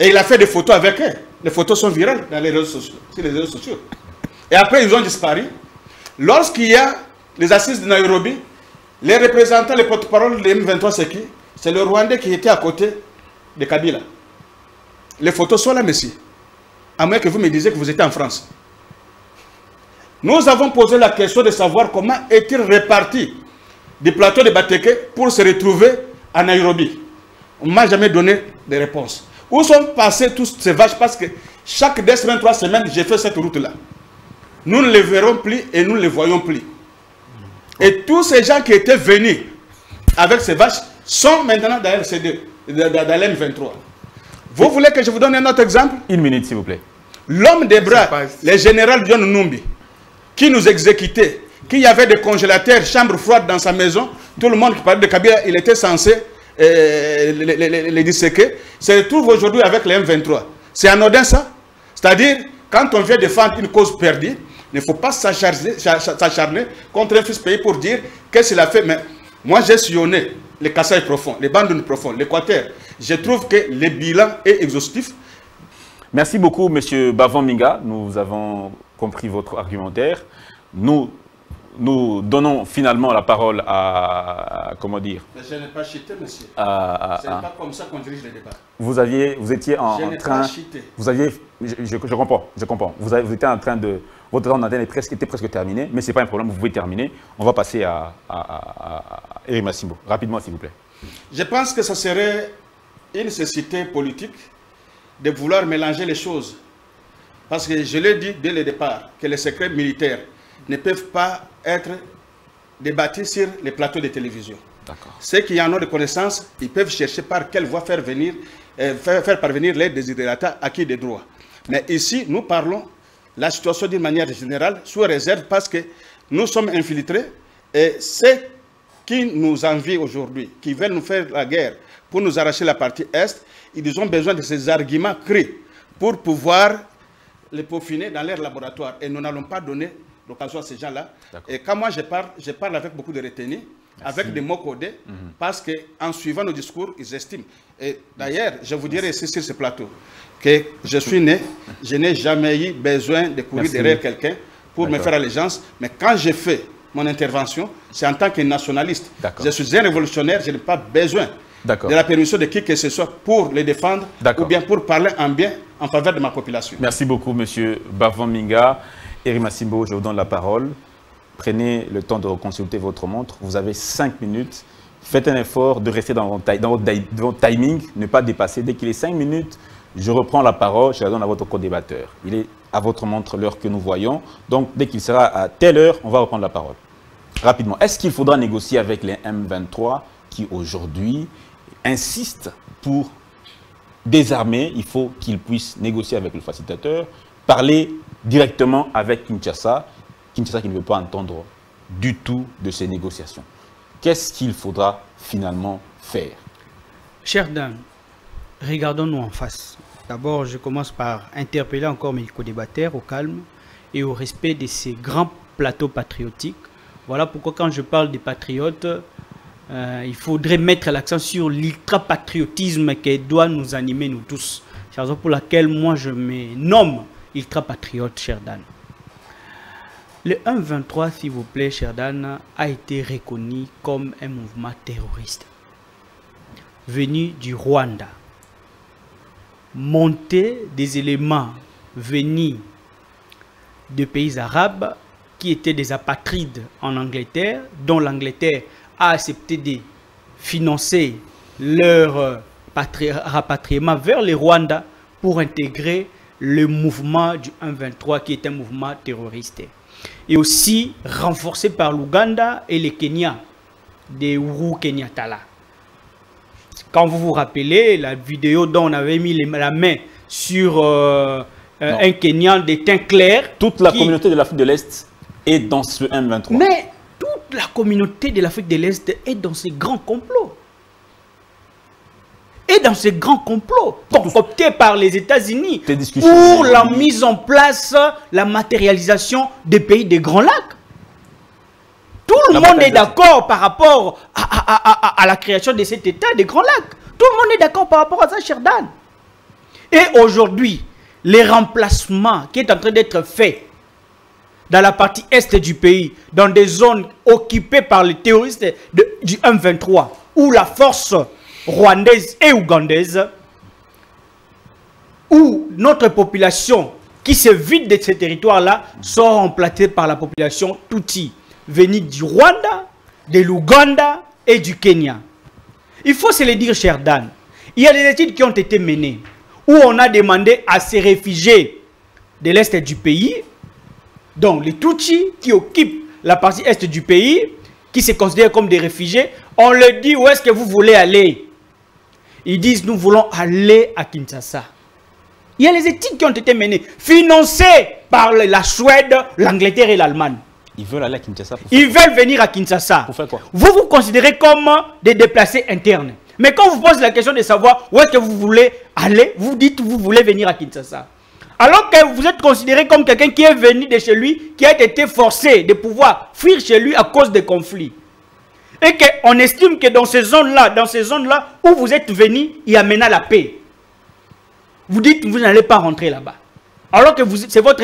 Et il a fait des photos avec eux. Les photos sont virales dans les réseaux sociaux, sur les réseaux sociaux. Et après, ils ont disparu. Lorsqu'il y a les assises de Nairobi, les représentants, les porte-parole de M23, c'est qui? C'est le Rwandais qui était à côté de Kabila. Les photos sont là, messieurs. À moins que vous me disiez que vous étiez en France. Nous avons posé la question de savoir comment est-il réparti du plateau de Bateke pour se retrouver à Nairobi. On ne m'a jamais donné de réponse. Où sont passées toutes ces vaches? Parce que chaque 2 semaines, 3 semaines, j'ai fait cette route-là. Nous ne les verrons plus et nous ne les voyons plus. Et tous ces gens qui étaient venus avec ces vaches sont maintenant dans l'M23. Vous voulez que je vous donne un autre exemple? Une minute, s'il vous plaît. L'homme des bras, le général John Numbi, qui nous exécutait, qui avait des congélateurs, chambre froide dans sa maison, tout le monde qui parlait de Kabila, il était censé les disséquer, se retrouve aujourd'hui avec les M23. C'est anodin ça? C'est-à-dire, quand on vient défendre une cause perdue, il ne faut pas s'acharner contre un fils pays pour dire qu'est-ce qu'il a fait. Mais moi, j'ai sillonné les Kasaï profonds, les Bandounes profonds, l'Équateur. Je trouve que le bilan est exhaustif. Merci beaucoup, M. Bavon Minga. Nous avons compris votre argumentaire. Nous donnons finalement la parole à... Comment dire? Je n'ai pas chité, monsieur. Ce n'est pas comme ça qu'on dirige les débats. Vous étiez en train... Je n'ai pas chité. Vous aviez... Je comprends, je comprends. Vous étiez en train de... Votre temps d'antenne était presque terminé, mais ce n'est pas un problème, vous pouvez terminer. On va passer à Erima Simbo. Rapidement, s'il vous plaît. Je pense que ce serait une nécessité politique de vouloir mélanger les choses. Parce que je l'ai dit dès le départ, que les secrets militaires ne peuvent pas être débattus sur les plateaux de télévision. Ceux qui en ont des connaissances, ils peuvent chercher par quelle voie faire parvenir les désidératas acquis des droits. Mais ici, nous parlons la situation d'une manière générale sous réserve parce que nous sommes infiltrés et ceux qui nous envient aujourd'hui, qui veulent nous faire la guerre pour nous arracher la partie Est, ils ont besoin de ces arguments crus pour pouvoir les peaufiner dans leur laboratoire. Et nous n'allons pas donner l'occasion à ces gens-là. Et quand moi je parle avec beaucoup de retenue, avec des mots codés, parce qu'en suivant nos discours, ils estiment. Et d'ailleurs, je vous dirai ici sur ce plateau que je suis né, je n'ai jamais eu besoin de courir derrière quelqu'un pour me faire allégeance. Mais quand j'ai fait mon intervention, c'est en tant que nationaliste. Je suis un révolutionnaire, je n'ai pas besoin de la permission de qui que ce soit pour les défendre ou bien pour parler en bien en faveur de ma population. Merci beaucoup, monsieur Bavon Minga. Erima Simbo, je vous donne la parole. Prenez le temps de reconsulter votre montre. Vous avez 5 minutes. Faites un effort de rester dans votre timing, ne pas dépasser. Dès qu'il est 5 minutes, je reprends la parole, je la donne à votre co-débatteur. Il est à votre montre l'heure que nous voyons. Donc, dès qu'il sera à telle heure, on va reprendre la parole. Rapidement, est-ce qu'il faudra négocier avec les M23 qui, aujourd'hui, insistent pour désarmer? Il faut qu'ils puissent négocier avec le facilitateur, parler directement avec Kinshasa. Kinshasa qui ne veut pas entendre du tout de ces négociations. Qu'est-ce qu'il faudra finalement faire? Chère dame, regardons-nous en face. D'abord, je commence par interpeller encore mes co-débatteurs au calme et au respect de ces grands plateaux patriotiques. Voilà pourquoi quand je parle des patriotes, il faudrait mettre l'accent sur l'ultra-patriotisme qui doit nous animer nous tous. C'est la raison pour laquelle moi je me nomme ultra-patriote, chère dame. Le 1.23, s'il vous plaît, cher Dan, a été reconnu comme un mouvement terroriste venu du Rwanda, monté des éléments venus de pays arabes qui étaient des apatrides en Angleterre, dont l'Angleterre a accepté de financer leur rapatriement vers le Rwanda pour intégrer le mouvement du 1.23 qui est un mouvement terroriste. Et aussi renforcé par l'Ouganda et le Kenya, des Uhuru Kenyattala. Quand vous vous rappelez la vidéo dont on avait mis la main sur un Kenyan de teint clair. Toute la communauté de l'Afrique de l'Est est dans ce M23. Mais toute la communauté de l'Afrique de l'Est est dans ce grand complot. Et dans ce grand complot, concocté par les États-Unis pour la mise en place, la matérialisation des pays des Grands Lacs. Tout le monde est d'accord par rapport à la création de cet État des Grands Lacs. Tout le monde est d'accord par rapport à ça, cher Dan. Et aujourd'hui, les remplacements qui est en train d'être faits dans la partie est du pays, dans des zones occupées par les terroristes du M23, où la force rwandaise et ougandaise, où notre population qui se vide de ces territoires-là sont remplacées par la population Tutsi, venue du Rwanda, de l'Ouganda et du Kenya. Il faut se le dire, cher Dan, il y a des études qui ont été menées, où on a demandé à ces réfugiés de l'Est du pays, donc les Tutsi qui occupent la partie Est du pays, qui se considèrent comme des réfugiés, on leur dit où est-ce que vous voulez aller? Ils disent, nous voulons aller à Kinshasa. Il y a les études qui ont été menées, financées par la Suède, l'Angleterre et l'Allemagne. Ils veulent aller à Kinshasa. Ils veulent venir à Kinshasa. Pour faire quoi? Vous vous considérez comme des déplacés internes. Mais quand vous posez la question de savoir où est-ce que vous voulez aller, vous dites vous voulez venir à Kinshasa. Alors que vous êtes considéré comme quelqu'un qui est venu de chez lui, qui a été forcé de pouvoir fuir chez lui à cause des conflits. Et qu'on estime que dans ces zones-là où vous êtes venus, il y amène la paix. Vous dites que vous n'allez pas rentrer là-bas. Alors que c'est votre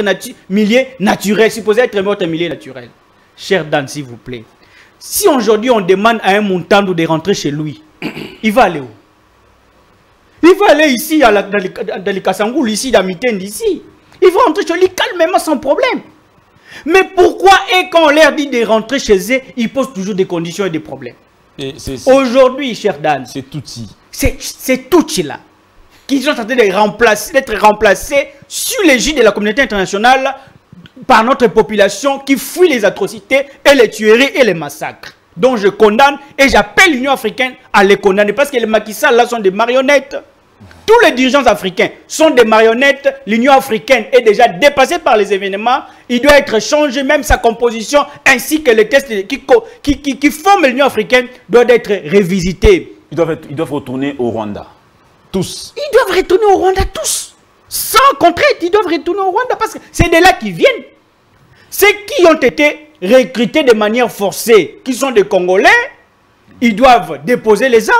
milieu naturel, supposé être votre milieu naturel. Cher Dan, s'il vous plaît, si aujourd'hui on demande à un Montandou de rentrer chez lui, il va aller où? Il va aller ici, dans les Kassangoul, ici, dans Mitend, ici. Il va rentrer chez lui calmement, sans problème. Mais pourquoi, et quand on leur dit de rentrer chez eux, ils posent toujours des conditions et des problèmes. Aujourd'hui, cher Dan, c'est Tutsi. C'est Tutsi là, qui sont en train d'être remplacés sur les l'égide de la communauté internationale par notre population qui fuit les atrocités et les tueries et les massacres. Donc je condamne et j'appelle l'Union africaine à les condamner. Parce que les Macky Sall là sont des marionnettes. Tous les dirigeants africains sont des marionnettes. L'Union africaine est déjà dépassée par les événements. Il doit être changé, même sa composition ainsi que les textes qui forment l'Union africaine doivent être révisités. Ils doivent retourner au Rwanda. Tous. Ils doivent retourner au Rwanda tous. Sans contrainte, ils doivent retourner au Rwanda parce que c'est de là qu'ils viennent. Ceux qui ont été recrutés de manière forcée, qui sont des Congolais, ils doivent déposer les armes.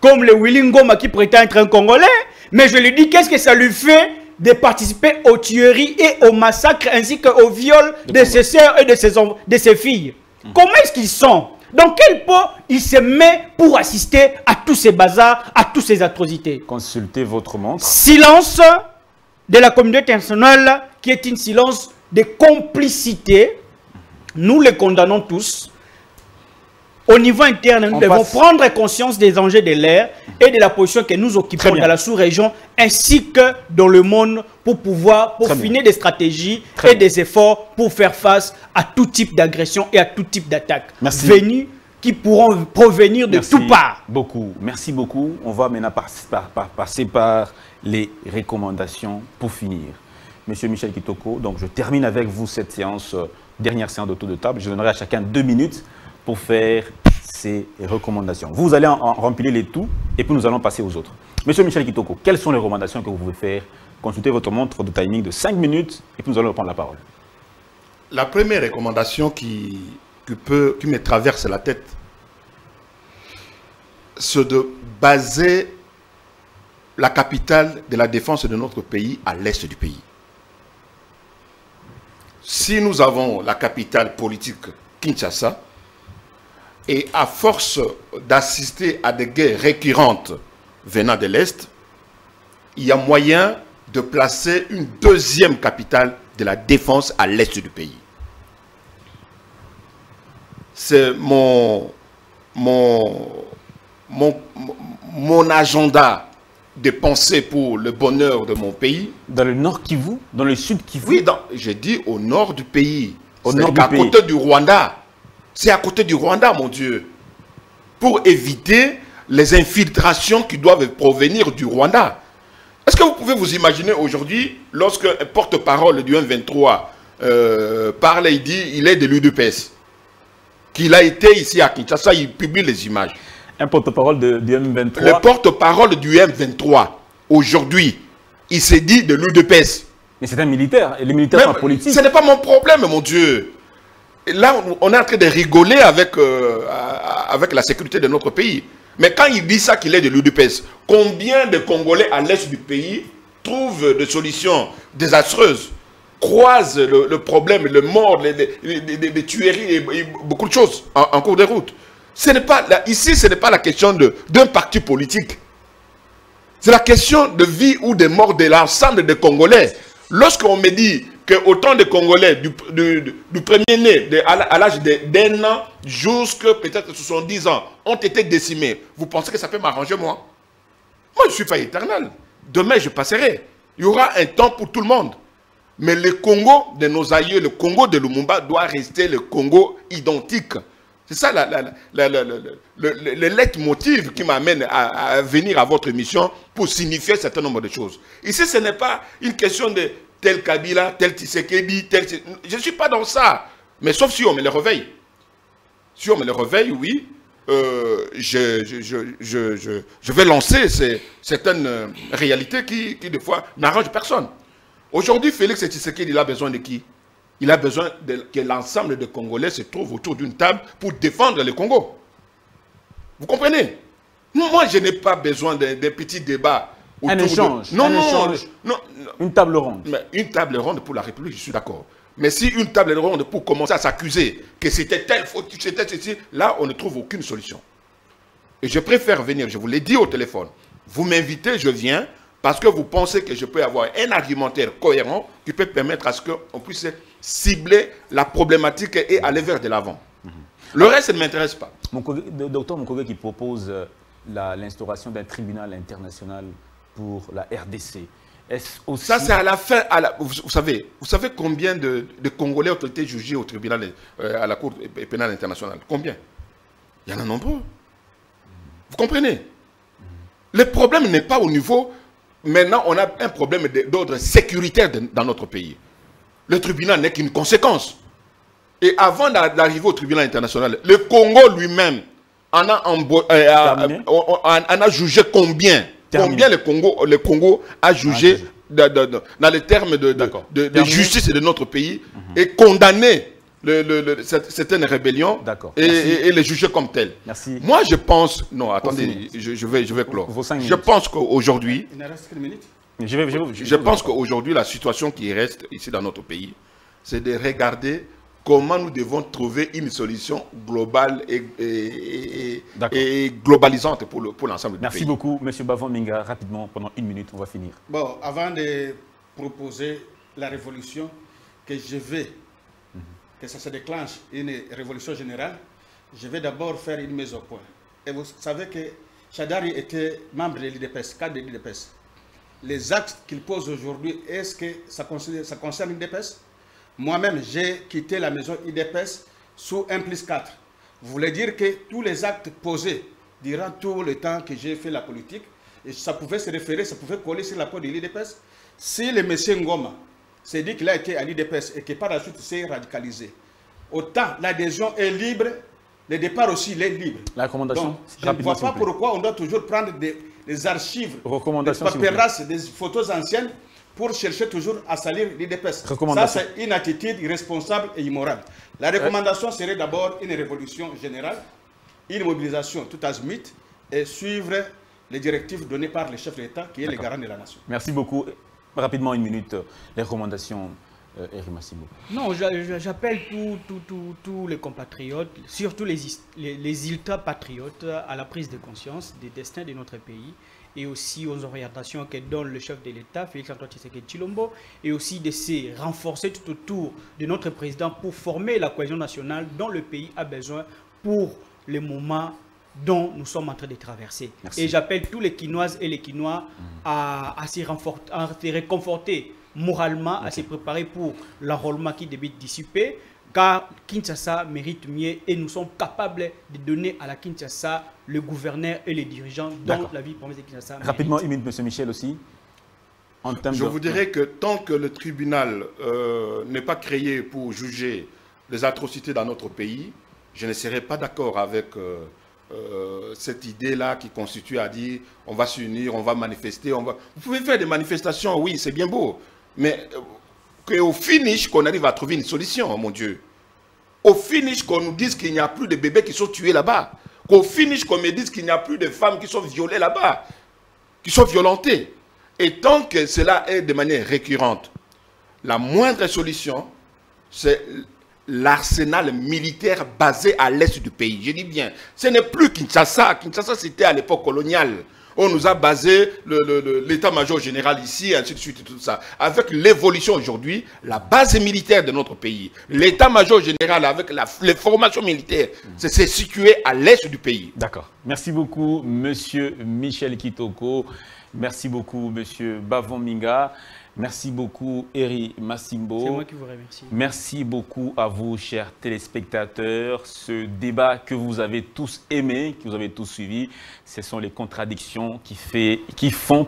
Comme le Willy Ngoma qui prétend être un Congolais. Mais je lui dis, qu'est-ce que ça lui fait de participer aux tueries et aux massacres ainsi qu'aux viols de ses sœurs et de ses filles? Comment est-ce qu'ils sont? Dans quel pot il se met pour assister à tous ces bazars, à toutes ces atrocités? Consultez votre montre. Silence de la communauté internationale qui est une silence de complicité. Nous les condamnons tous. Au niveau interne, nous devons prendre conscience des enjeux de l'ère et de la position que nous occupons dans la sous-région ainsi que dans le monde pour pouvoir peaufiner des stratégies et des efforts pour faire face à tout type d'agression et à tout type d'attaque venues qui pourront provenir de tout part. Merci beaucoup. On va maintenant passer par les recommandations pour finir. Monsieur Michel Kitoko, donc je termine avec vous cette séance, dernière séance de tour de table. Je donnerai à chacun 2 minutes pour faire ces recommandations. Vous allez en remplir les tout et puis nous allons passer aux autres. Monsieur Michel Kitoko, quelles sont les recommandations que vous pouvez faire? Consultez votre montre de timing de 5 minutes et puis nous allons reprendre la parole. La première recommandation qui me traverse la tête, c'est de baser la capitale de la défense de notre pays à l'est du pays. Si nous avons la capitale politique Kinshasa, et à force d'assister à des guerres récurrentes venant de l'Est, il y a moyen de placer une deuxième capitale de la défense à l'Est du pays. C'est mon agenda de pensée pour le bonheur de mon pays. Dans le Nord-Kivu, dans le Sud-Kivu. Oui, j'ai dit au nord du pays, à côté du Rwanda. C'est à côté du Rwanda, mon Dieu, pour éviter les infiltrations qui doivent provenir du Rwanda. Est-ce que vous pouvez vous imaginer aujourd'hui, lorsque un porte-parole du M23 parle, il dit qu'il est de l'UDPS, qu'il a été ici à Kinshasa, il publie les images. Un porte-parole du M23. Le porte-parole du M23, aujourd'hui, il s'est dit de l'UDPS. Mais c'est un militaire, et les militaires sont politiques. Ce n'est pas mon problème, mon Dieu. Et là, on est en train de rigoler avec la sécurité de notre pays. Mais quand il dit ça qu'il est de l'UDPS, combien de Congolais à l'est du pays trouvent des solutions désastreuses, croisent le problème, le mort, les tueries et beaucoup de choses en cours de route. Ce n'est pas, ici, ce n'est pas la question d'un parti politique. C'est la question de vie ou de mort de l'ensemble des Congolais. Lorsqu'on me dit que autant de Congolais du premier-né à l'âge d'un an jusqu'à peut-être 70 ans ont été décimés, vous pensez que ça peut m'arranger, moi? Moi, je ne suis pas éternel. Demain, je passerai. Il y aura un temps pour tout le monde. Mais le Congo de nos aïeux, le Congo de Lumumba doit rester le Congo identique. C'est ça le leitmotiv qui m'amène à venir à votre émission pour signifier un certain nombre de choses. Ici, ce n'est pas une question de tel Kabila, tel Tshisekedi, tel... Je ne suis pas dans ça. Mais sauf si on me le réveille. Si on me le réveille, oui, je vais lancer certaines réalités qui des fois, n'arrangent personne. Aujourd'hui, Félix Tshisekedi, il a besoin de qui? Il a besoin que l'ensemble des Congolais se trouvent autour d'une table pour défendre le Congo. Vous comprenez? Moi, je n'ai pas besoin d'un petit débat. Un échange. Une table ronde. Mais une table ronde pour la République, je suis d'accord. Mais si une table ronde pour commencer à s'accuser que c'était telle faute, c'était ceci, là, on ne trouve aucune solution. Et je préfère venir, je vous l'ai dit au téléphone. Vous m'invitez, je viens, parce que vous pensez que je peux avoir un argumentaire cohérent qui peut permettre à ce qu'on puisse cibler la problématique et aller vers de l'avant. Le reste ne m'intéresse pas. Docteur Mukwege qui propose l'instauration d'un tribunal international pour la RDC. Est-ce aussi... Ça, c'est à la fin. Vous savez combien de Congolais ont été jugés au tribunal, à la Cour pénale internationale? Combien? Il y en a nombreux. Vous comprenez? Le problème n'est pas au niveau... Maintenant, on a un problème d'ordre sécuritaire dans notre pays. Le tribunal n'est qu'une conséquence. Et avant d'arriver au tribunal international, le Congo lui-même en a jugé combien? Terminé. Combien le Congo a jugé dans les termes de justice de notre pays et condamné certaines rébellions et les juger comme telles. Merci. Moi, je pense... Non, attendez, je vais clore. Je pense qu'aujourd'hui... Il ne reste qu'une minute. Je pense qu'aujourd'hui, la situation qui reste ici dans notre pays, c'est de regarder comment nous devons trouver une solution globale et globalisante pour l'ensemble du pays. Merci beaucoup, M. Bavon Minga. Rapidement, pendant une minute, on va finir. Bon, avant de proposer la révolution que je vais, que ça se déclenche, une révolution générale, je vais d'abord faire une mise au point. Et vous savez que Chadari était membre de l'IDPS, cadre de l'IDPS. Les actes qu'il pose aujourd'hui, est-ce que ça concerne l'IDPS? Moi-même, j'ai quitté la maison IDPS sous 1+4. Vous voulez dire que tous les actes posés durant tout le temps que j'ai fait la politique, et ça pouvait se référer, ça pouvait coller sur la peau de l'IDPS. Si le monsieur Ngoma s'est dit qu'il a été à l'IDPS et que par la suite s'est radicalisé, autant l'adhésion est libre, le départ aussi il est libre. La recommandation. Donc, je ne vois pas pourquoi on doit toujours prendre des archives, des paperasses, des photos anciennes pour chercher toujours à salir l'IDPS. Ça, c'est une attitude irresponsable et immorale. La recommandation serait d'abord une révolution générale, une mobilisation tout azimut et suivre les directives données par le chef de l'État qui est le garant de la nation. Merci beaucoup. Rapidement, une minute, les recommandations, Erima Simbo. Non, j'appelle tous les compatriotes, surtout les ultra-patriotes, à la prise de conscience des destins de notre pays et aussi aux orientations que donne le chef de l'État, Félix-Antoine Tshisekedi Tshilombo, et aussi de se renforcer tout autour de notre président pour former la cohésion nationale dont le pays a besoin pour les moments dont nous sommes en train de traverser. Merci. Et j'appelle tous les Quinoises et les Quinois à se réconforter moralement, à se préparer pour l'enrôlement qui débute dissiper, car Kinshasa mérite mieux et nous sommes capables de donner à la Kinshasa le gouverneur et les dirigeants dont la vie promise de Kinshasa mérite. Rapidement, une minute, M. Michel aussi. En termes Je vous dirais que tant que le tribunal n'est pas créé pour juger les atrocités dans notre pays, je ne serai pas d'accord avec... cette idée-là qui constitue à dire on va s'unir, on va manifester, on va... Vous pouvez faire des manifestations, oui, c'est bien beau, mais qu'au finish, qu'on arrive à trouver une solution, mon Dieu. Au finish, qu'on nous dise qu'il n'y a plus de bébés qui sont tués là-bas. Qu'au finish, qu'on me dise qu'il n'y a plus de femmes qui sont violées là-bas, qui sont violentées. Et tant que cela est de manière récurrente, la moindre solution, c'est... l'arsenal militaire basé à l'est du pays. Je dis bien, ce n'est plus Kinshasa. Kinshasa, c'était à l'époque coloniale. On nous a basé l'état-major général ici, ainsi de suite, et tout ça. Avec l'évolution aujourd'hui, la base militaire de notre pays, l'état-major général avec les formations militaires, c'est situé à l'est du pays. D'accord. Merci beaucoup, monsieur Michel Kitoko. Merci beaucoup, monsieur Bavon Minga. Merci beaucoup, Erima Simbo. C'est moi qui vous remercie. Merci beaucoup à vous, chers téléspectateurs. Ce débat que vous avez tous aimé, que vous avez tous suivi, ce sont les contradictions qui font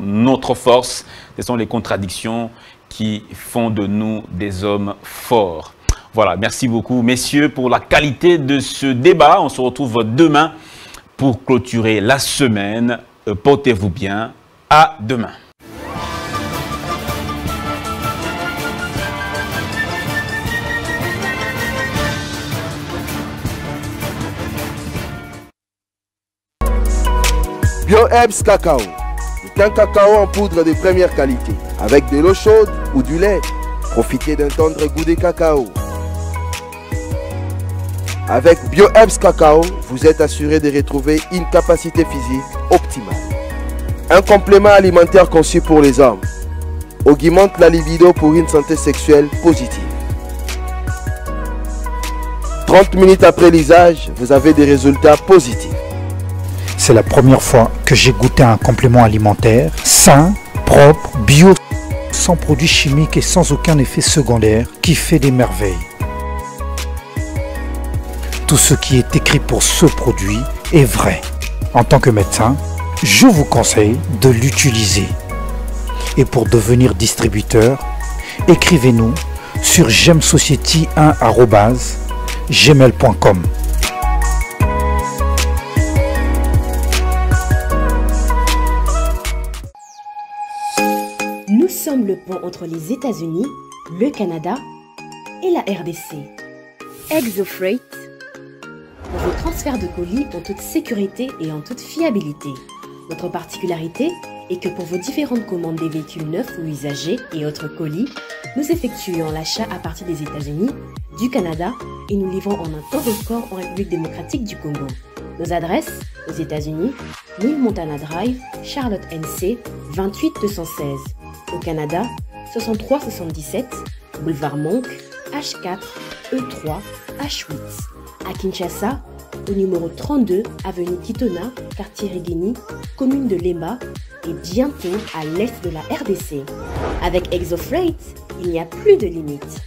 notre force. Ce sont les contradictions qui font de nous des hommes forts. Voilà, merci beaucoup, messieurs, pour la qualité de ce débat. On se retrouve demain pour clôturer la semaine. Portez-vous bien. À demain. BioHerbs Cacao est un cacao en poudre de première qualité, avec de l'eau chaude ou du lait. Profitez d'un tendre goût de cacao. Avec BioHerbs Cacao, vous êtes assuré de retrouver une capacité physique optimale. Un complément alimentaire conçu pour les hommes, augmente la libido pour une santé sexuelle positive. 30 minutes après l'usage, vous avez des résultats positifs. C'est la première fois que j'ai goûté un complément alimentaire sain, propre, bio, sans produits chimiques et sans aucun effet secondaire qui fait des merveilles. tout ce qui est écrit pour ce produit est vrai. En tant que médecin, je vous conseille de l'utiliser. Et pour devenir distributeur, écrivez-nous sur gemsociety1@gmail.com. Nous sommes le pont entre les États-Unis, le Canada et la RDC. ExoFreight, pour vos transferts de colis en toute sécurité et en toute fiabilité. Notre particularité est que pour vos différentes commandes des véhicules neufs ou usagés et autres colis, nous effectuons l'achat à partir des États-Unis, du Canada et nous livrons en un temps record en République démocratique du Congo. Nos adresses aux États-Unis, 1000 Montana Drive, Charlotte NC, 28216. Au Canada, 6377, boulevard Monk, H4, E3, H8. À Kinshasa, au numéro 32, avenue Kitona, quartier Rigini, commune de Lemba, et bientôt à l'est de la RDC. Avec ExoFreight, il n'y a plus de limite.